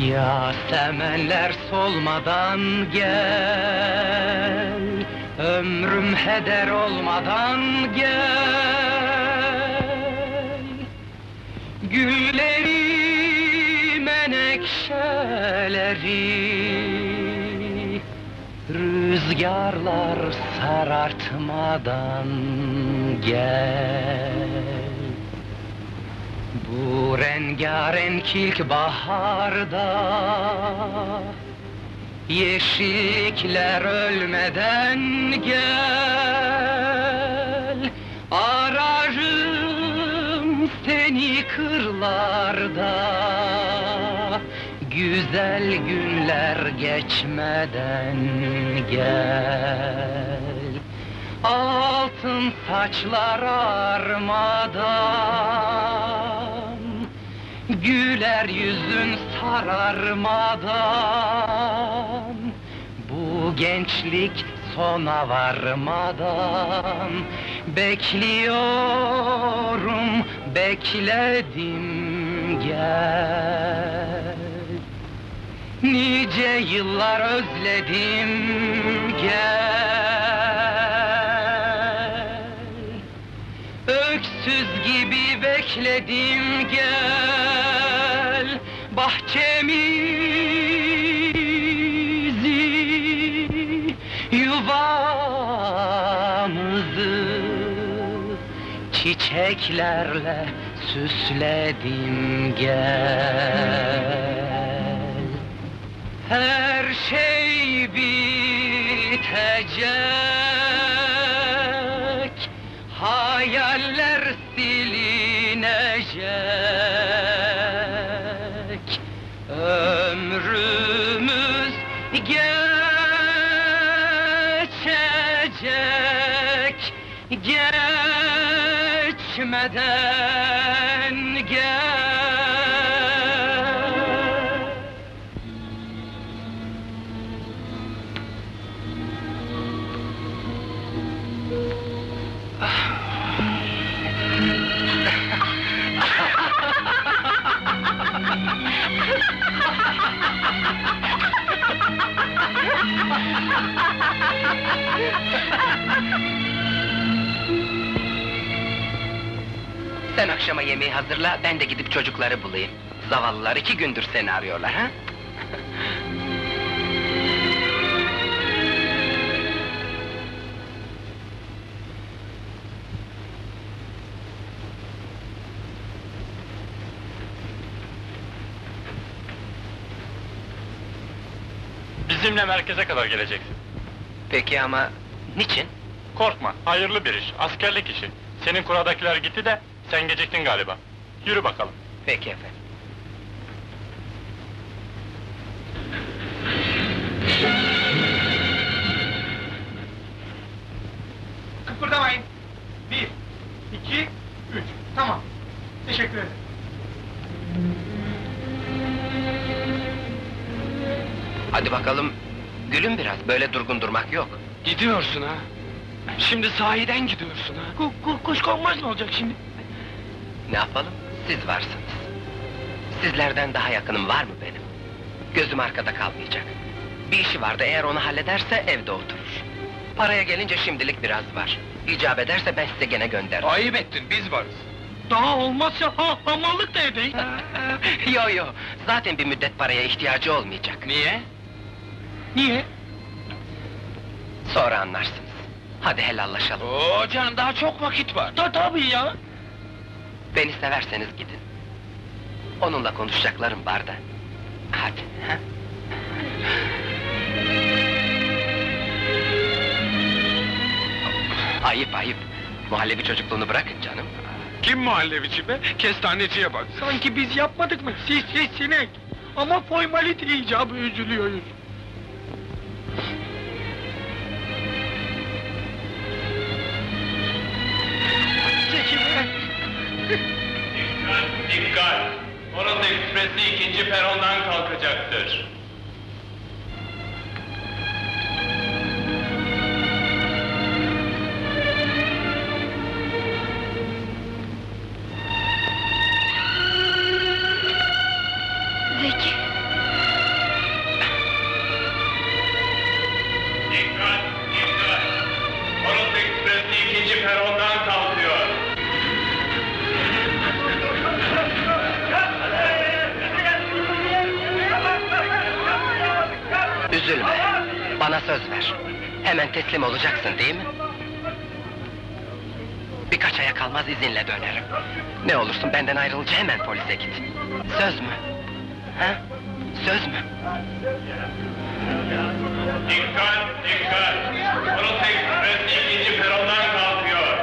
Yasemenler solmadan gel, ömrüm heder olmadan gel. Gülleri, menekşeleri, rüzgarlar sarartmadan gel. Bu rengarenk ilkbaharda, yeşillikler ölmeden gel. Ararım seni kırlarda, güzel günler geçmeden gel. Altın saçlar armadan, güler yüzün sararmadan, bu gençlik sona varmadan bekliyorum, bekledim gel. Nice yıllar özledim gel. Öksüz gibi bekledim gel, bahçemizi, yuvamızı çiçeklerle süsledim gel. Her şey bitecek, hayaller silinecek, ömrümüz geçecek, geçmeden gel. Ah. Ha ha ha ha ha! akşama yemeği hazırla, ben de gidip çocukları bulayım. Zavallılar iki gündür seni arıyorlar, ha? Bizimle merkeze kadar geleceksin. Peki ama niçin? Korkma, hayırlı bir iş, askerlik işi. Senin kuradakiler gitti de, sen geciktin galiba. Yürü bakalım. Peki efendim. Kıpırdamayın! Bir, iki, üç, tamam. Teşekkür ederim. Hadi bakalım, gülün biraz, böyle durgun durmak yok. Gidiyorsun ha! Şimdi sahiden gidiyorsun ha! Kuş, kuş, kuş konmaz mı olacak şimdi? Ne yapalım, siz varsınız. Sizlerden daha yakınım var mı benim? Gözüm arkada kalmayacak. Bir işi vardı, eğer onu hallederse evde oturur. Paraya gelince şimdilik biraz var. İcap ederse ben size gene gönderirim. Ayıp ettin, biz varız. Daha olmazsa ha, hamallık da edeyim! Yo yo, zaten bir müddet paraya ihtiyacı olmayacak. Niye? Niye? Sonra anlarsınız. Hadi helallaşalım. Oo canım, daha çok vakit var. Ta tabii ya! Beni severseniz gidin. Onunla konuşacaklarım var da. Hadi, ha? Ayıp, ayıp! Muhallebi çocukluğunu bırakın canım. Kim muhallebici be? Kestaneciye bak! Sanki biz yapmadık mı? Siz, siz, sinek! Ama formalite icabı üzülüyoruz. Dikkat, dikkat! Orada ekspresi ikinci perondan kalkacaktır. Zeki! Dikkat, dikkat! Orada ekspresi ikinci perondan kalkıyor. Üzülme, bana söz ver. Hemen teslim olacaksın, değil mi? Birkaç aya kalmaz izinle dönerim. Ne olursun, benden ayrılınca hemen polise git. Söz mü? Ha? Söz mü? Dikkat, dikkat! Burası Ekspresi ikinci perondan kalkıyor.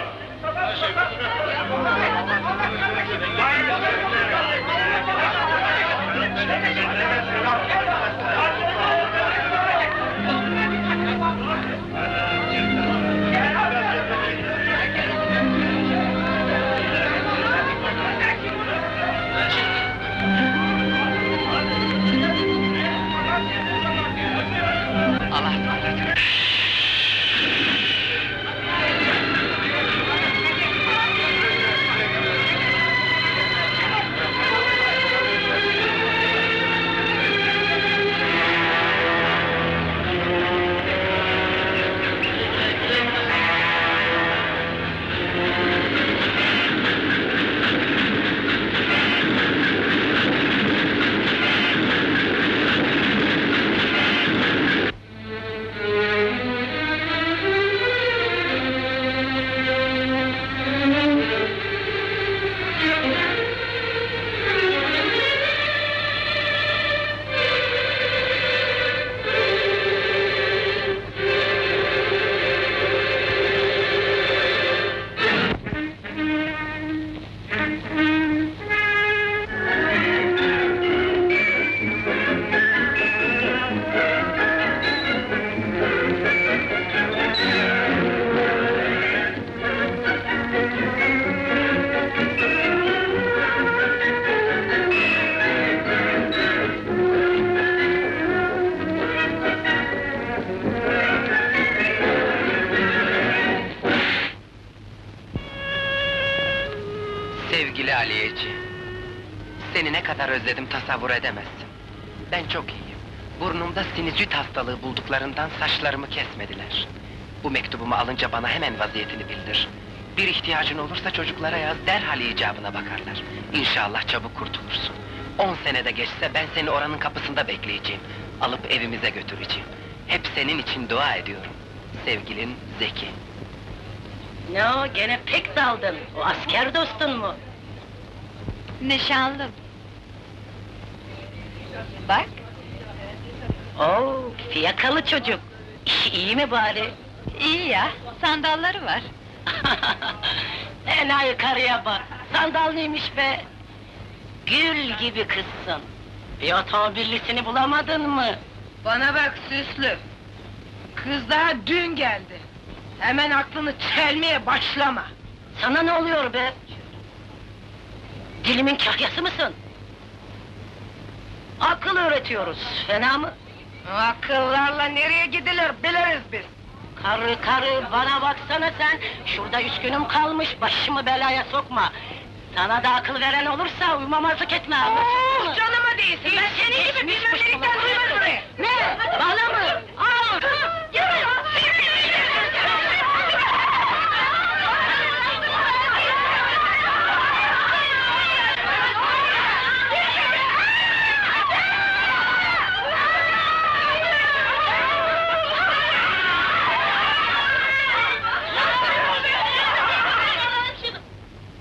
Özledim, tasavvur edemezsin. Ben çok iyiyim. Burnumda sinüzit hastalığı bulduklarından saçlarımı kesmediler. Bu mektubumu alınca bana hemen vaziyetini bildir. Bir ihtiyacın olursa çocuklara yaz, derhal icabına bakarlar. İnşallah çabuk kurtulursun. On senede geçse ben seni oranın kapısında bekleyeceğim. Alıp evimize götüreceğim. Hep senin için dua ediyorum. Sevgilin Zeki. Ne o, gene pek daldın. O asker dostun mu? Nişanlım. Bak. Oo, fiyakalı çocuk. İşi iyi mi bari? İyi ya, sandalları var. Enayi karıya bak, sandallıymış be! Gül gibi kızsın. Bir otomobillisini bulamadın mı? Bana bak süslü! Kız daha dün geldi. Hemen aklını çelmeye başlama! Sana ne oluyor be? Dilimin kahyası mısın? Akıl öğretiyoruz, fena mı? Akıllarla nereye gidilir biliriz biz! Karı karı, bana baksana sen! Şurada üç günüm kalmış, başımı belaya sokma! Sana da akıl veren olursa uymamazlık etme, anlaşıldı mı? Canıma değilsin, ben seni gibi bilmem delikten duymadım buraya! Ne? Bana mı? Al! Yürü!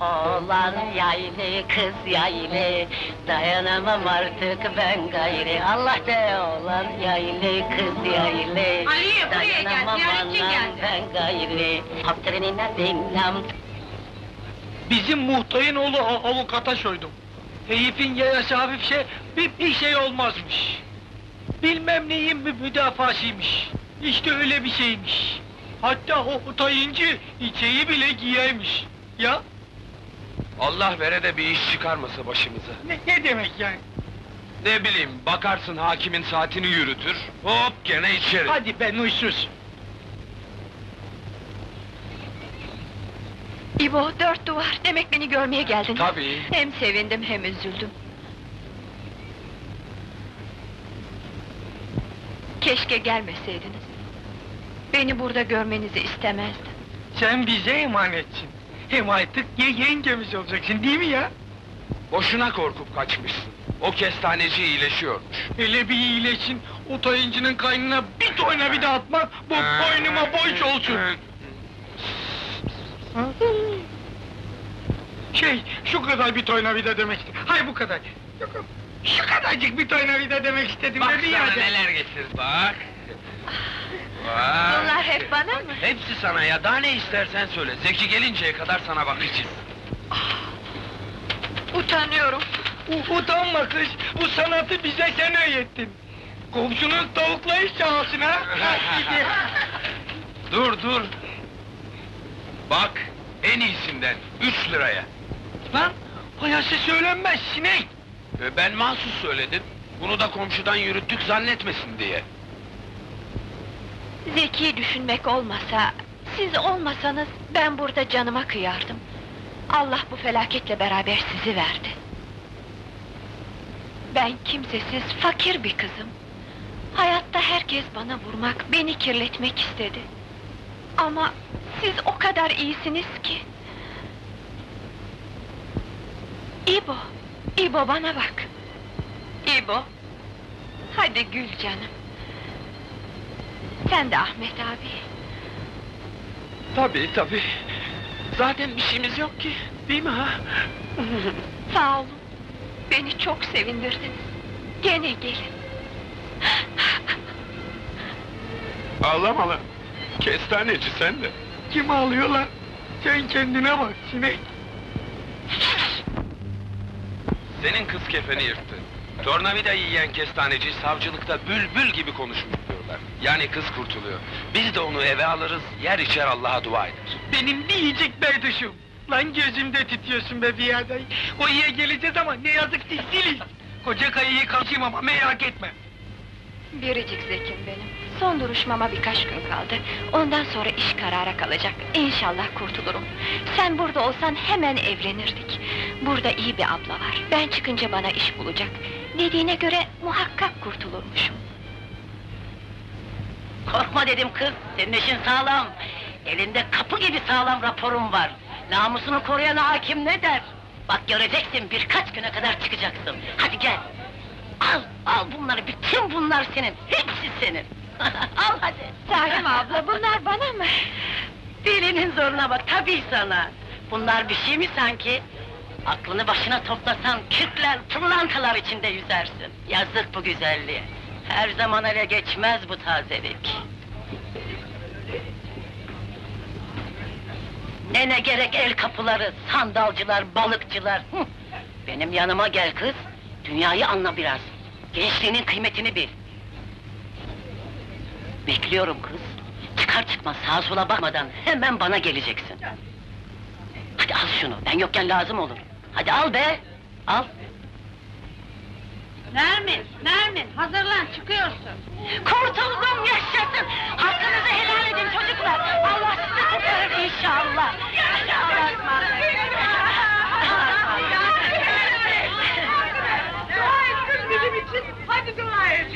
Oğlan yaylı, kız yaylı, dayanamam artık ben gayri. Allah de oğlan yaylı, kız yaylı, Aliye, dayanamam anlam ben gayri. Haptrenine dinlam. Bizim muhtayın oğlu avukata soydum. Heyifin yayası hafif şey, bir, bir şey olmazmış. Bilmem neyin bir müdafasıymış. İşte öyle bir şeymiş. Hatta o tayıncı içeyi bile giyeymiş. Ya? Allah vere de bir iş çıkarmasa başımıza! Ne, ne demek yani? Ne bileyim, bakarsın hakimin saatini yürütür, hop gene içeri! Hadi be nuysuz! İbo, dört duvar, demek beni görmeye geldin! Tabii! Hem sevindim, hem üzüldüm! Keşke gelmeseydiniz! Beni burada görmenizi istemezdim! Sen bize emanetsin! Hem artık yengemiz olacaksın, değil mi ya? Boşuna korkup kaçmışsın. O kestaneci iyileşiyormuş. Hele bir iyileşin, o tayıncının kaynına bir toyna bir de atmam, bu boynuma boş olsun! Şey, şu kadar bir toyna bir de demek istedim. Hay bu kadar! Yok, şu kadarcık bir toyna bir de demek istedim. Bak sana neler getir, bak! Vay. Bunlar hep bana mı? Hepsi sana ya, daha ne istersen söyle, Zeki gelinceye kadar sana bakacağız. Ah, utanıyorum! Uh, utanma kız, bu sanatı bize sen öğrettin! Komşunun tavuklayış çağısına! Dur, dur! Bak, en iyisinden, üç liraya! Lan, payası söylenmez, sinek! Ee, ben mahsus söyledim, bunu da komşudan yürüttük zannetmesin diye. Zeki'yi düşünmek olmasa, siz olmasanız ben burada canıma kıyardım. Allah bu felaketle beraber sizi verdi. Ben kimsesiz, fakir bir kızım. Hayatta herkes bana vurmak, beni kirletmek istedi. Ama siz o kadar iyisiniz ki... İbo, İbo bana bak! İbo! Hadi gül canım! Sen de Ahmet abi. Tabii tabii. Zaten bir şeyimiz yok ki, değil mi ha? Sağ olun. Beni çok sevindirdiniz. Gene gelin. Ağlama lan. Kestaneci sen de. Kim ağlıyor lan? Sen kendine bak sinek. Senin kız kefeni yırttı. Tornavida yiyen kestaneci savcılıkta bülbül gibi konuşmuş. Yani kız kurtuluyor. Biz de onu eve alırız, yer içer Allah'a dua ederiz. Benim bir yiyecek berduşum! Lan gözümde titriyorsun be birader! O iyiye geleceğiz ama ne yazık ki diliz! Koca kayayı kaçayım ama merak etme! Biricik Zekim benim. Son duruşmama birkaç gün kaldı. Ondan sonra iş karara kalacak. İnşallah kurtulurum. Sen burada olsan hemen evlenirdik. Burada iyi bir abla var. Ben çıkınca bana iş bulacak. Dediğine göre muhakkak kurtulurmuşum. Korkma dedim kız, senin işin sağlam! Elinde kapı gibi sağlam raporum var! Namusunu koruyan hakim ne der? Bak göreceksin, birkaç güne kadar çıkacaksın. Hadi gel! Al, al bunları, bütün bunlar senin, hepsi senin! Al hadi! Zahim abla, bunlar bana mı? Dilinin zoruna bak, tabii sana! Bunlar bir şey mi sanki? Aklını başına toplasan, kürkler, pırlantalar içinde yüzersin! Yazık bu güzelliğe! Her zaman ele geçmez bu tazelik! Ne ne gerek el kapıları, sandalcılar, balıkçılar! Hı. Benim yanıma gel kız, dünyayı anla biraz! Gençliğinin kıymetini bil! Bekliyorum kız! Çıkar çıkmaz, sağa sola bakmadan hemen bana geleceksin! Hadi al şunu, ben yokken lazım olur! Hadi al be! Al! Nermin, Nermin, hazırlan, çıkıyorsun! Kurtuldum, yaşasın! Hakkınızı helal edin çocuklar! Allah sizi kurtarır inşallah! Dua etsin bizim için, hadi dua et!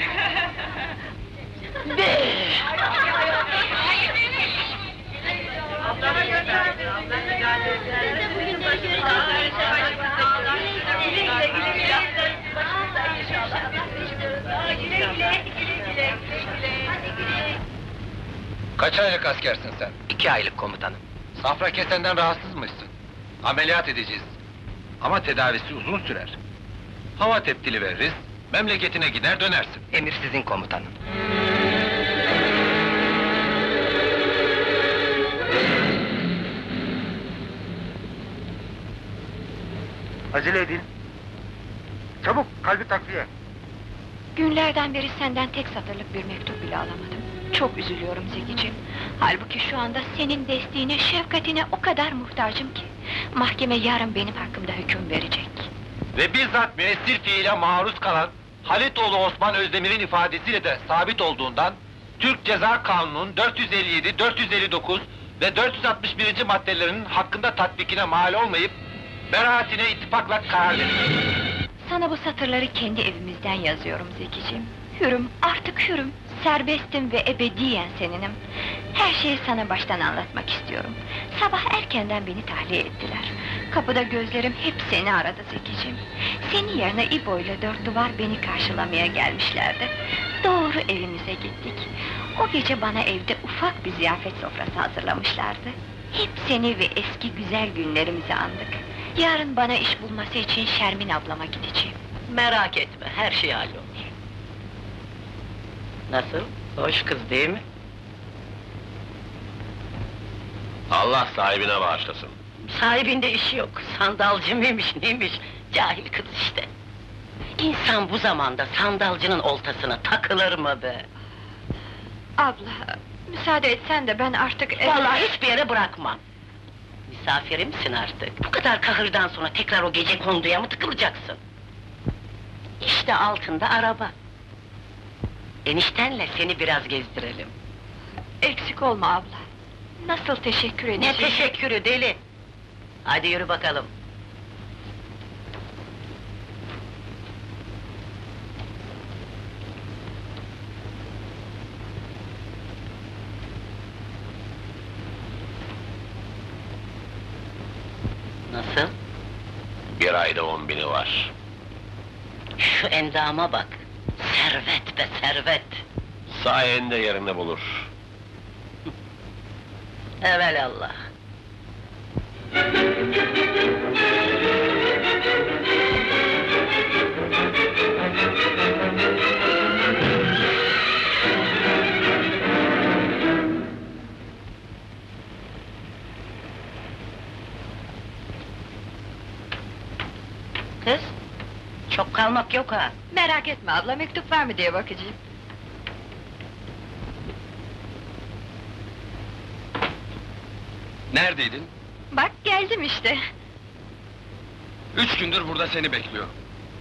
Ablana gönderdim, ablana gönderdim! Bugün de göreceğiz! Kaç aylık askersin sen? İki aylık komutanım. Safra kesenden rahatsız mısın? Ameliyat edeceğiz. Ama tedavisi uzun sürer. Hava tepdili veririz, memleketine gider dönersin. Emir sizin komutanım. Acele edin. Çabuk, kalbi takviye! Günlerden beri senden tek satırlık bir mektup bile alamadım. Çok üzülüyorum Zekiciğim. Halbuki şu anda senin desteğine, şefkatine o kadar muhtacım ki... ...mahkeme yarın benim hakkımda hüküm verecek. Ve bizzat müessir fiile maruz kalan... ...Halitoğlu Osman Özdemir'in ifadesiyle de sabit olduğundan... ...Türk Ceza Kanunu'nun dört yüz elli yedi, dört yüz elli dokuz ve dört yüz altmış birinci maddelerinin hakkında tatbikine mal olmayıp... ...beraatine ittifakla karar verildi. Sana bu satırları kendi evimizden yazıyorum Zekiciğim. Hürüm, artık hürüm. Serbestim ve ebediyen seninim. Her şeyi sana baştan anlatmak istiyorum. Sabah erkenden beni tahliye ettiler. Kapıda gözlerim hep seni aradı Zekiciğim. Senin yerine İbo ile dört duvar beni karşılamaya gelmişlerdi. Doğru evimize gittik. O gece bana evde ufak bir ziyafet sofrası hazırlamışlardı. Hep seni ve eski güzel günlerimizi andık. Yarın bana iş bulması için Şermin ablama gideceğim. Merak etme, her şey hallolur. Nasıl? Hoş kız değil mi? Allah sahibine bağışlasın. Sahibinde işi yok, sandalcı mıymış, neymiş? Cahil kız işte. İnsan bu zamanda sandalcının oltasına takılır mı be? Abla, müsaade etsen de ben artık... Vallahi hiçbir yere bırakmam. Misafirimsin artık! Bu kadar kahırdan sonra tekrar o gece konduya mı tıkılacaksın? İşte altında araba! Eniştenle seni biraz gezdirelim! Eksik olma abla! Nasıl teşekkür edeceğim? Ne teşekkürü deli! Hadi yürü bakalım! Nasıl? Bir ayda on bini var. Şu endama bak! Servet be servet! Sayende yerini bulur. Evelallah! Kız, çok kalmak yok ha! Merak etme abla, mektup var mı diye bakacağım. Neredeydin? Bak, geldim işte! Üç gündür burada seni bekliyor.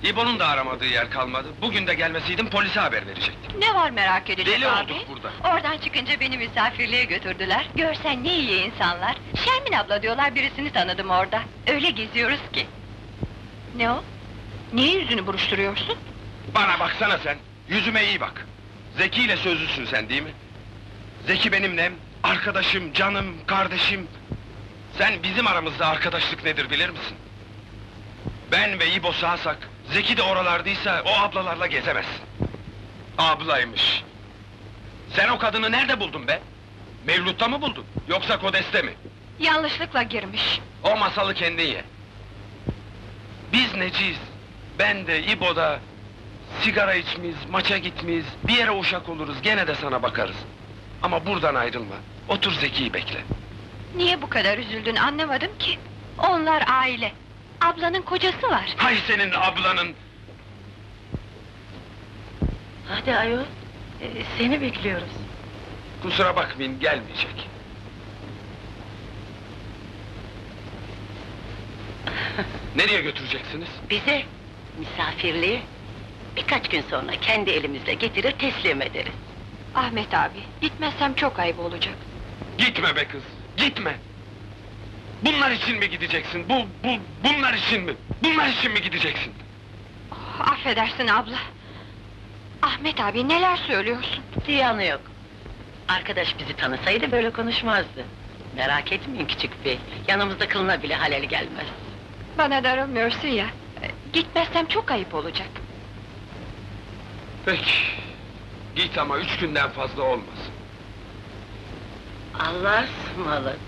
İbo'nun da aramadığı yer kalmadı, bugün de gelmeseydim polise haber verecektim. Ne var merak edecek abi? Deli olduk burada! Oradan çıkınca beni misafirliğe götürdüler, görsen ne iyi insanlar! Şermin abla diyorlar, birisini tanıdım orada, öyle geziyoruz ki! Ne o? Niye yüzünü buruşturuyorsun? Bana baksana sen! Yüzüme iyi bak! Zeki ile sözlüsün sen değil mi? Zeki benim nem, arkadaşım, canım, kardeşim... Sen bizim aramızda arkadaşlık nedir bilir misin? Ben ve İbo sağsak, Zeki de oralardaysa o ablalarla gezemezsin. Ablaymış. Sen o kadını nerede buldun be? Mevlut'ta mı buldun, yoksa Kodes'te mi? Yanlışlıkla girmiş. O masalı kendin ye. Biz neciyiz? Ben de, İbo da... Sigara içmeyiz, maça gitmeyiz, bir yere uşak oluruz, gene de sana bakarız. Ama buradan ayrılma, otur Zeki'yi bekle. Niye bu kadar üzüldün anlamadım ki? Onlar aile, ablanın kocası var. Hay senin ablanın! Hadi ayol, ee, seni bekliyoruz. Kusura bakmayın, gelmeyecek. Nereye götüreceksiniz? Bize, misafirliği. Birkaç gün sonra kendi elimizle getirir, teslim ederiz. Ahmet abi, gitmezsem çok ayıp olacak. Gitme be kız, gitme! Bunlar için mi gideceksin, bu, bu, bunlar için mi? Bunlar için mi gideceksin? Oh, affedersin abla. Ahmet abi, neler söylüyorsun? Ziyanı yok. Arkadaş bizi tanısaydı böyle konuşmazdı. Merak etmeyin küçük bey, yanımızda kılına bile halel gelmez. Bana darılmıyorsun ya, gitmezsem çok ayıp olacak. Peki, git ama üç günden fazla olmasın. Allah'a ısmarladık.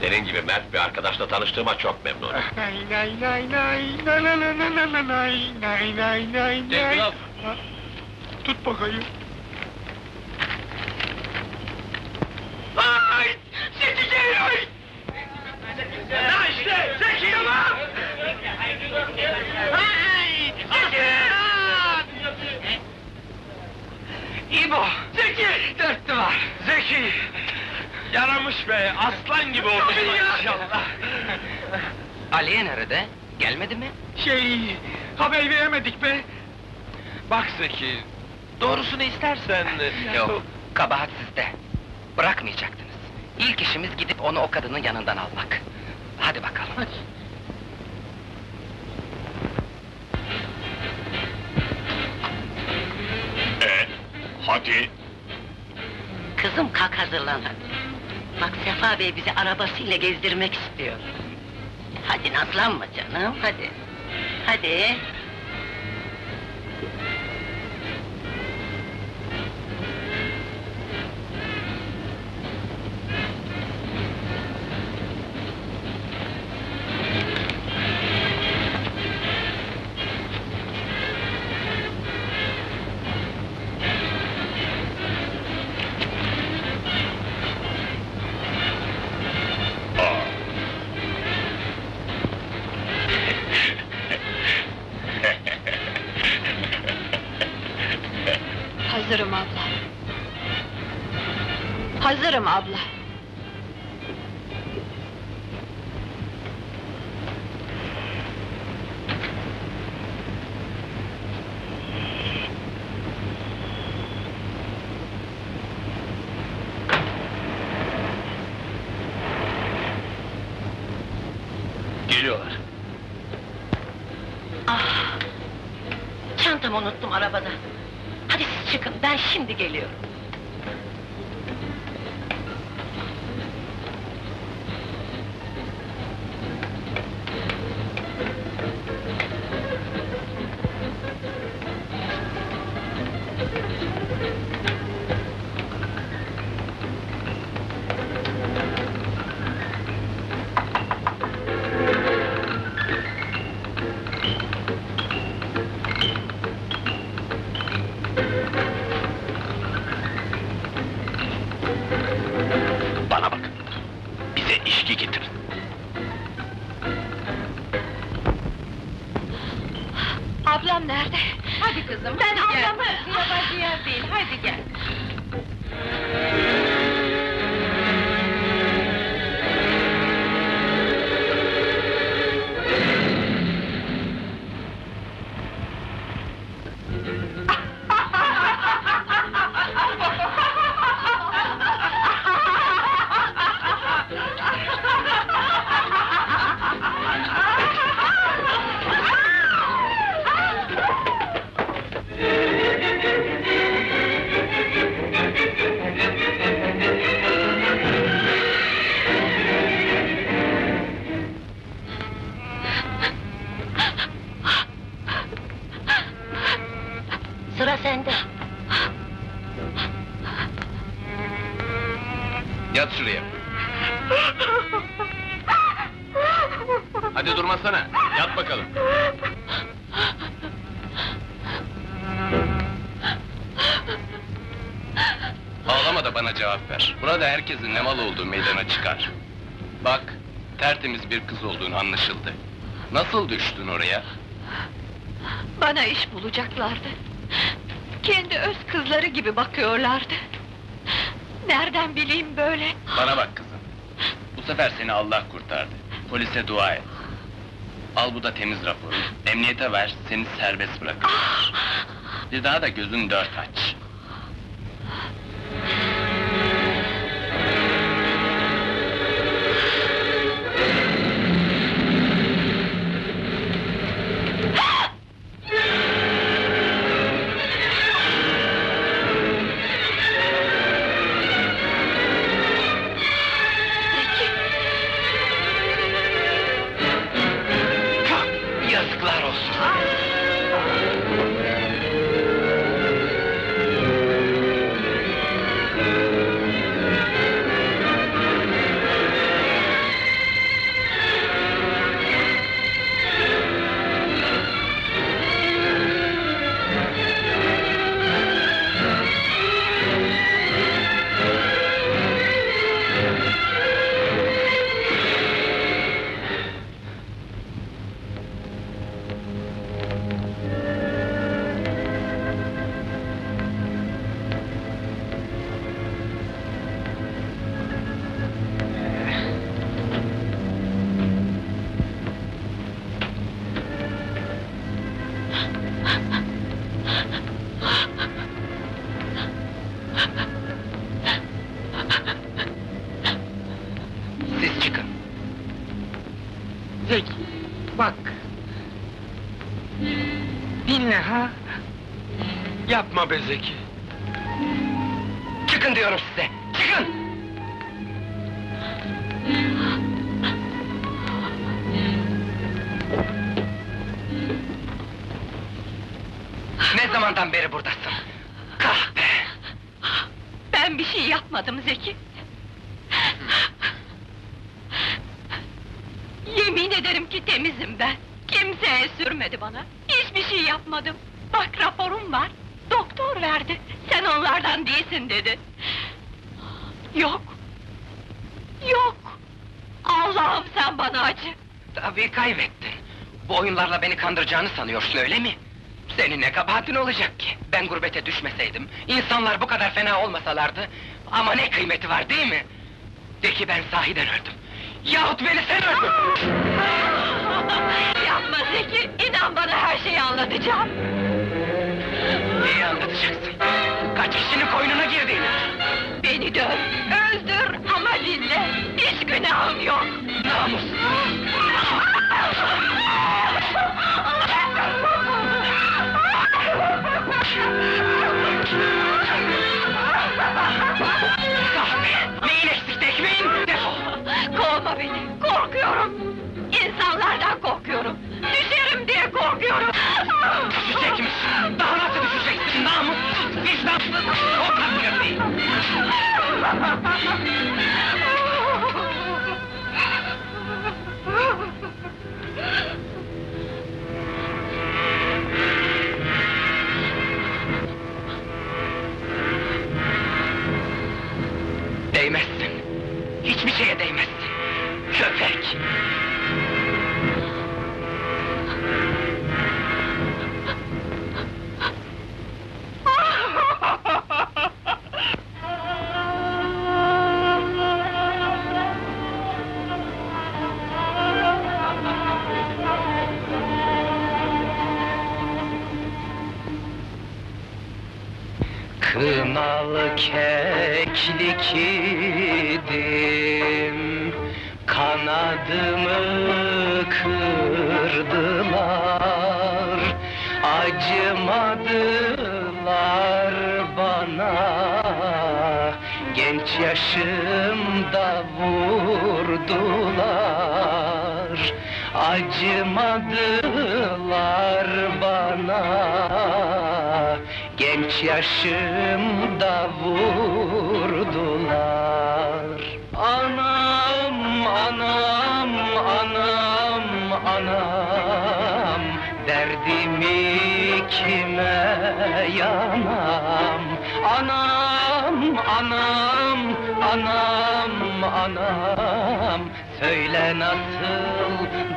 Senin gibi mert bir arkadaşla tanıştığıma çok memnunum. Gel, tut bakayım. Ay, Zeki'ye ay! Ya işte, Zeki'ye bak! Hey! Zeki! İbo! Zeki! Dört duvar! Zeki! Yaramış be, aslan gibi olmuş inşallah! Aliye nerede? Gelmedi mi? Şey, haber veremedik be! Bak Zeki, doğrusunu istersen... Yok, kabahat sizde! Bırakmayacaktınız! İlk işimiz gidip onu o kadının yanından almak! Hadi bakalım! Hadi. Hadi! Kızım kalk hazırlan hadi! Bak Sefa bey bizi arabasıyla gezdirmek istiyor! Hadi nazlanma canım, hadi! Hadi! Hazırım abla. Hazırım abla. Geliyorlar. Ah! Çantamı unuttum arabada. Hadi siz çıkın, ben şimdi geliyorum. Ablam nerede? Hadi kızım, ben hadi ablamı... Yabancı yer değil, hadi gel! Thank you. Hadi durmasana, yat bakalım. Ağlama da bana cevap ver. Burada herkesin ne mal olduğu meydana çıkar. Bak, tertemiz bir kız olduğun anlaşıldı. Nasıl düştün oraya? Bana iş bulacaklardı. Kendi öz kızları gibi bakıyorlardı. Nereden bileyim böyle? Bana bak kızım. Bu sefer seni Allah kurtardı. Polise dua et. Al bu da temiz raporu. Emniyete ver, seni serbest bırakırlar. Bir daha da gözün dört aç. Yapma be Zeki! Çıkın diyorum size! Çıkın! Ne zamandan beri buradasın? Kahpe! Ben bir şey yapmadım Zeki! Yemin ederim ki temizim ben! Kimseye sürmedi bana! Hiçbir şey yapmadım! Bak raporum var! Doktor verdi, sen onlardan değilsin dedi. Yok! Yok! Allah'ım sen bana acı! Tabii kaybettin! Bu oyunlarla beni kandıracağını sanıyorsun, öyle mi? Senin ne kabahatin olacak ki? Ben gurbete düşmeseydim, insanlar bu kadar fena olmasalardı... ...ama ne kıymeti var, değil mi? De ki ben sahiden öldüm! Yahut beni sen öldün! Yapma Zeki, inan bana her şeyi anlatacağım! Neyi anlatacaksın? Kaç kişinin koynuna girdin? Beni döv, öldür ama dinle! Hiç günahım yok! Namus! Kahpe! Neyin eksikti ekmeğin? Defol! Kovma beni, korkuyorum! İnsanlardan korkuyorum! Düşerim diye korkuyorum! Düşecek misin? Daha nasıl düşeceksin? Namussuz, vicdansız, sokak köpeği! Değmezsin! Hiçbir şeye değmezsin! Köpek! Kınalı keklik idim, kanadımı kırdılar, acımadılar bana. Genç yaşımda vurdular, acımadılar bana. Genç yaşımda vurdular. Anam, anam, anam, Derdimi kime yanam, anam, anam, anam, anam, söyle nasıl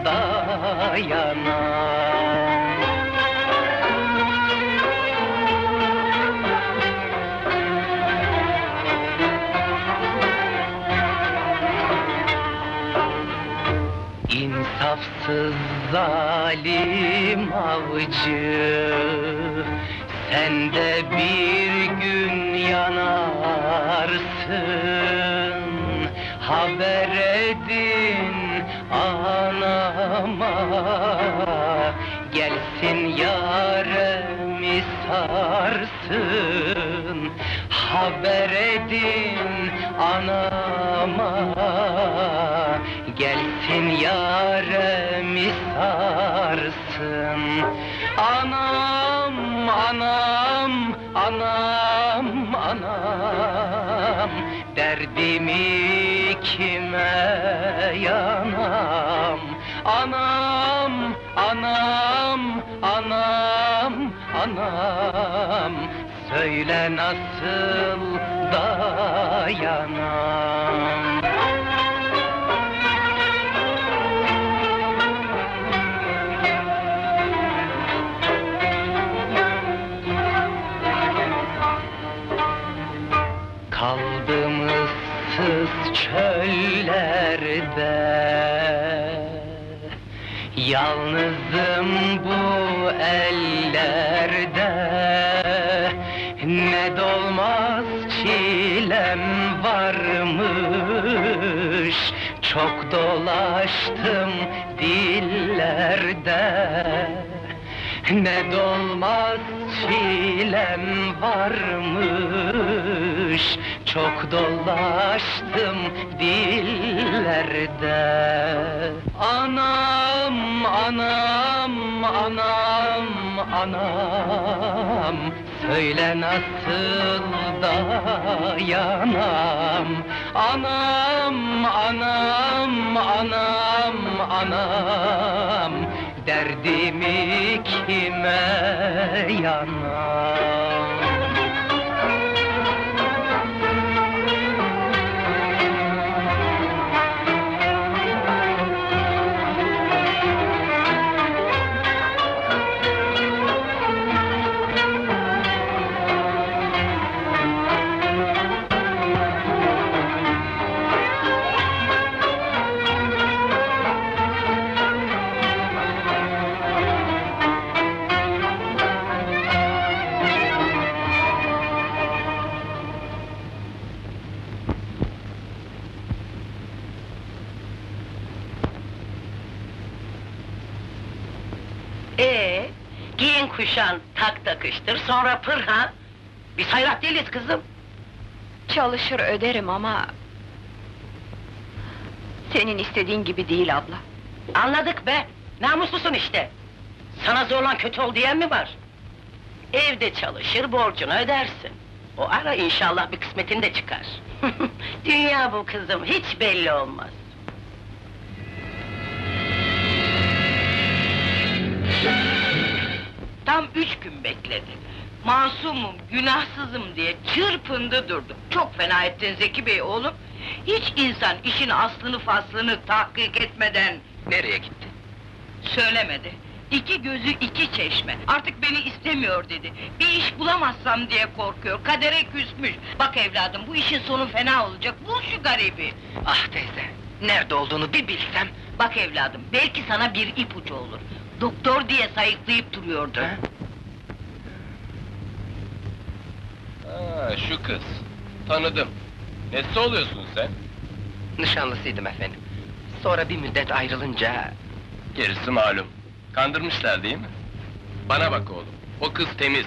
dayanam? İnsafsız zalim avcı, sen de bir gün yanarsın. Haber edin anama, gelsin yaremi sarsın. Haber edin anama, gelsin yaremi sarsın. Anam, anam, anam, anam, derdimi kime yanam? Anam, anam, anam, anam, söyle nasıl dayanam? Kaldım ıssız çöllerde, yalnızım bu ellerde. Ne dolmaz çilem varmış, çok dolaştım dillerde. Ne dolmaz çilem varmış, çok dolaştım dillerde. Anam, anam, anam, anam, söyle nasıl dayanam? Anam, anam, anam, anam, derdimi kime yanam? Ee, giyin kuşan, tak takıştır, sonra pır ha! Biz hayrat değiliz kızım! Çalışır öderim ama... Senin istediğin gibi değil abla. Anladık be! Namuslusun işte! Sana zorlan kötü ol diyen mi var? Evde çalışır, borcunu ödersin. O ara inşallah bir kısmetin de çıkar. Dünya bu kızım, hiç belli olmaz. Tam üç gün bekledim. Masumum, günahsızım diye çırpındı durdum. Çok fena ettin Zeki Bey oğlum. Hiç insan işin aslını faslını tahkik etmeden... Nereye gitti? Söylemedi. İki gözü iki çeşme. Artık beni istemiyor dedi. Bir iş bulamazsam diye korkuyor, kadere küsmüş. Bak evladım, bu işin sonu fena olacak, bul şu garibi! Ah teyze, nerede olduğunu bir bilsem! Bak evladım, belki sana bir ipucu olur. Doktor diye sayıklayıp duruyordu. He? Aa, şu kız! Tanıdım! Nesi oluyorsun sen? Nişanlısıydım efendim. Sonra bir müddet ayrılınca... Gerisi malum. Kandırmışlar değil mi? Bana bak oğlum, o kız temiz,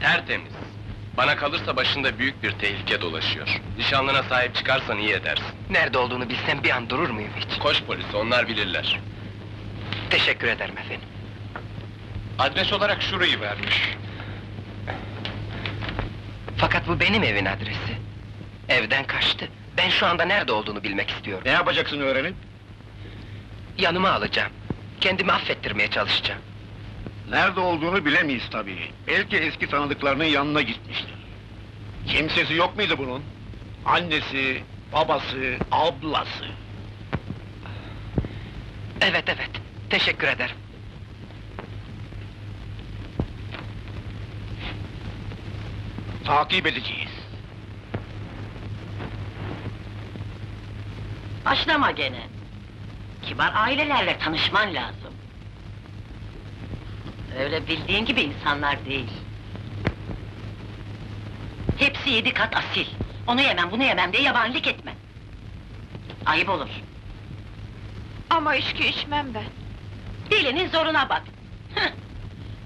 tertemiz. Bana kalırsa başında büyük bir tehlike dolaşıyor. Nişanlına sahip çıkarsan iyi edersin. Nerede olduğunu bilsem bir an durur muyum hiç? Koş polis, onlar bilirler. Teşekkür ederim efendim. Adres olarak şurayı vermiş. Fakat bu benim evin adresi. Evden kaçtı. Ben şu anda nerede olduğunu bilmek istiyorum. Ne yapacaksın öğrenin? Yanıma alacağım. Kendimi affettirmeye çalışacağım. Nerede olduğunu bilemeyiz tabii. Belki eski tanıdıklarının yanına gitmiştir. Kimsesi yok muydu bunun? Annesi, babası, ablası. Evet, evet. Teşekkür ederim. Takip edeceğiz. Başlama gene. Kibar ailelerle tanışman lazım. Öyle bildiğin gibi insanlar değil. Hepsi yedi kat asil. Onu yemem, bunu yemem diye yabanilik etme. Ayıp olur. Ama içki içmem ben. Dilinin zoruna bak.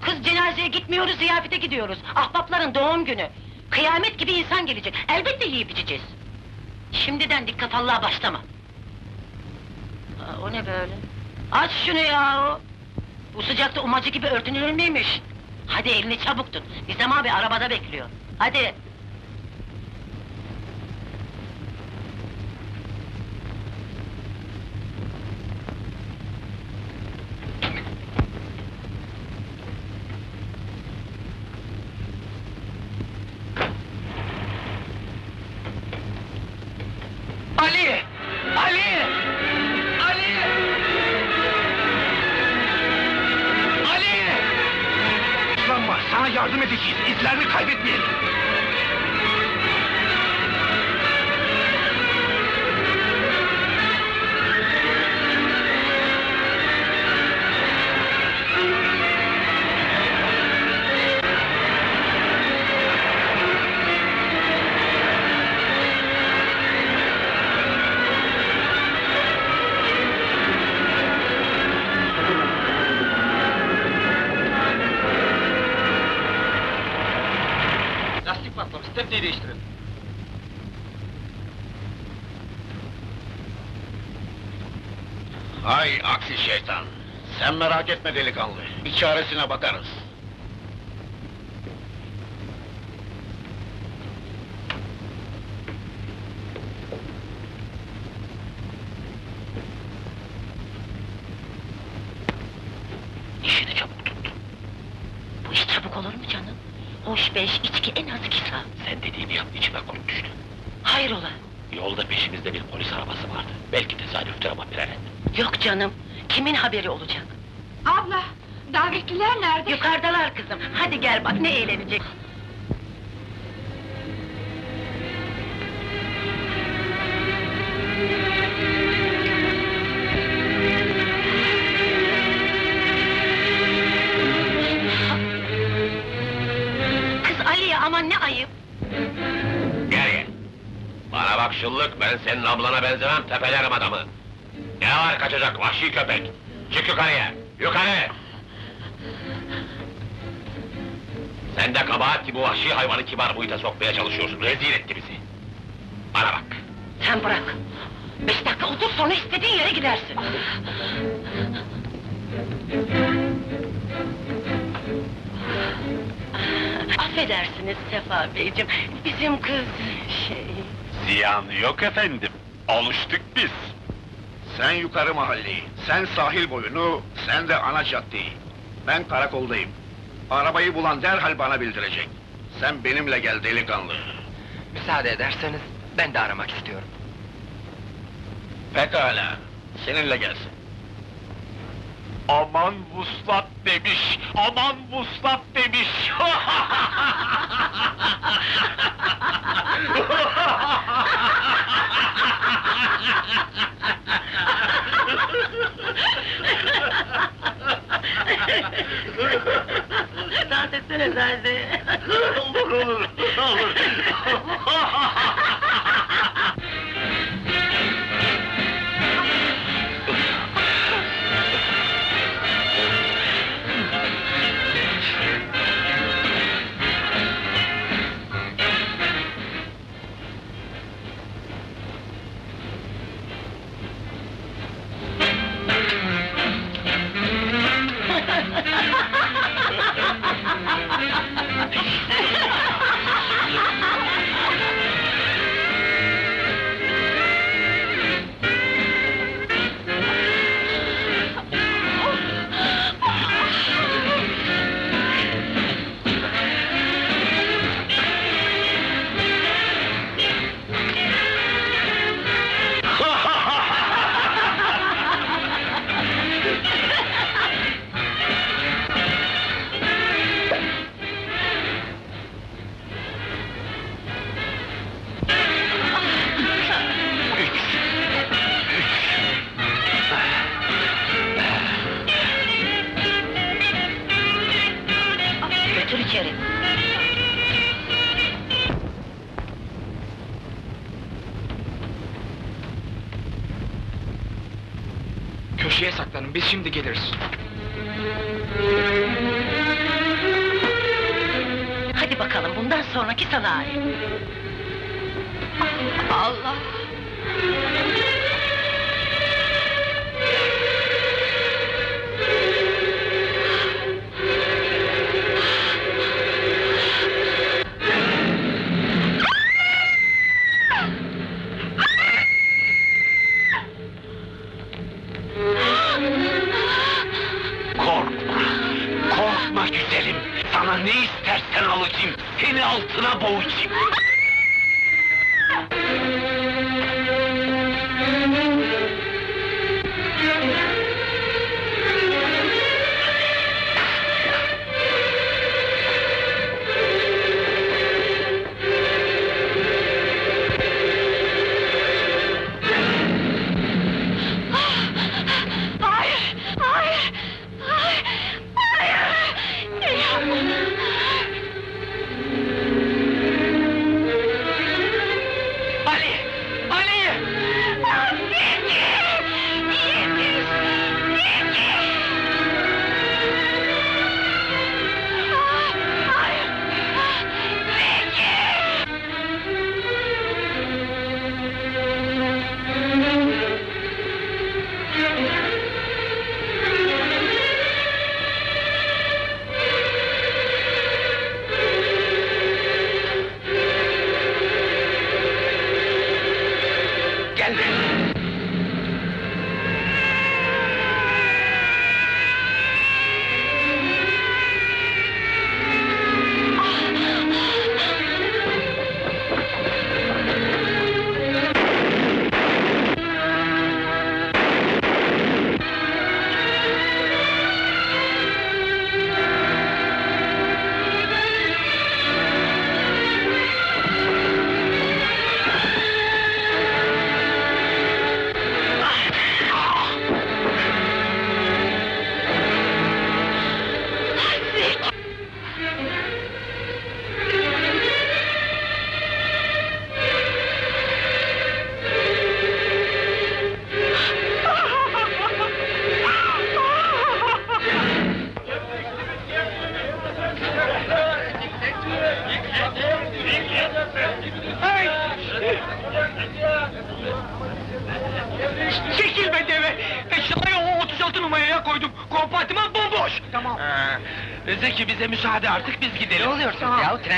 Kız cenazeye gitmiyoruz, ziyafete gidiyoruz. Ahbapların doğum günü. Kıyamet gibi insan gelecek. Elbette yiyip içeceğiz. Şimdiden dikkatliğe başlama. Aa, o ne böyle? Aç şunu yahu! Bu sıcakta umacı gibi örtünülür müymüş? Hadi elini çabuk tut. İslam abi arabada bekliyor. Hadi! Merak etme delikanlı, bir çaresine bakarız. İşini çabuk tut. Bu iş çabuk olur mu canım? Hoş beş, içki en az iki saat. Sen dediğimi yap, içime kurt düştü. Hayrola? Yolda peşimizde bir polis arabası vardı. Belki tesadüftür ama bilemedim. Yok canım, kimin haberi olacak? Abla, davetliler nerede? Yukarıdalar kızım, hadi gel bak ne eğlenecek! Kız Ali'ye aman ne ayıp! Gel gel! Bana bak şıllık, ben senin ablana benzemem, tepelerim adamı! Ne var kaçacak vahşi köpek? Çık yukarıya! Yukarı! Sen de kabahat ki bu vahşi hayvanı kibar boyuta sokmaya çalışıyorsun, rezil etti bizi! Bana bak! Sen bırak! Beş dakika otur, sonra istediğin yere gidersin! Affedersiniz Sefa Beyciğim, bizim kız şey... Ziyanı yok efendim, alıştık biz! Sen yukarı mahalleyi, sen sahil boyunu, sen de ana caddeyi. Ben karakoldayım. Arabayı bulan derhal bana bildirecek. Sen benimle gel delikanlı. Müsaade ederseniz ben de aramak istiyorum. Pekala, seninle gelsin. Aman vuslat demiş, aman vuslat demiş! Dans etsene Zahide! Olur, olur, olur! biz şimdi geliriz. Hadi bakalım, bundan sonraki sana ait. Allah! Ne istersen alacağım, seni altına boğacağım!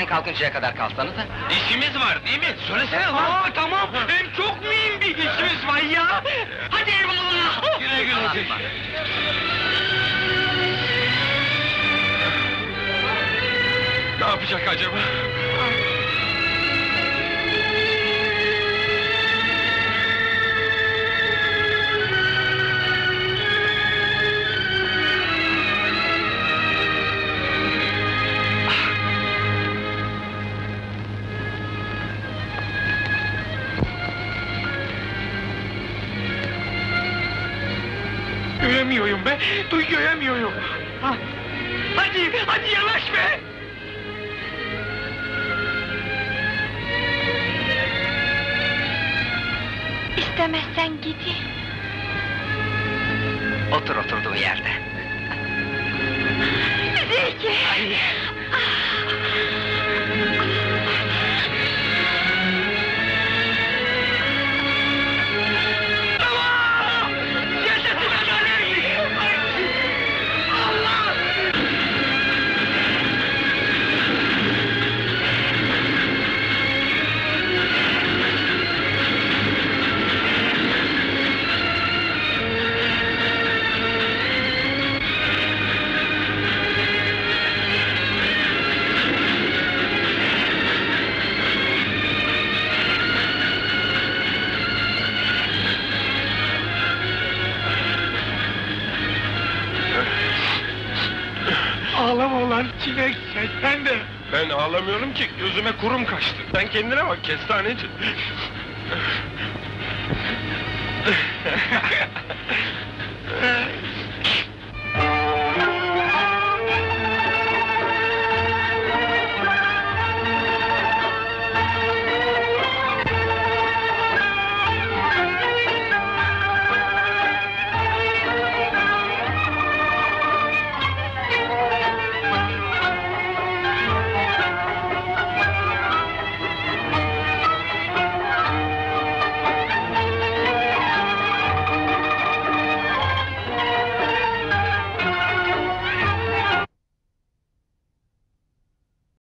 Kalkıncaya kadar kalsanız da. İşimiz var değil mi? Söylesene lan! Aa, tamam! Hem çok mühim bir işimiz var ya! Hadi eyvallah! Güle güle! Ne yapacak acaba? Göremiyorum be, duy göremiyorum! Ha. Hadi, hadi yavaş be! İstemezsen gideyim. Otur oturduğun yerde. Zeki! Ay. Çilek, sen de! Ben ağlamıyorum ki, gözüme kurum kaçtı. Sen kendine bak, kestaneci!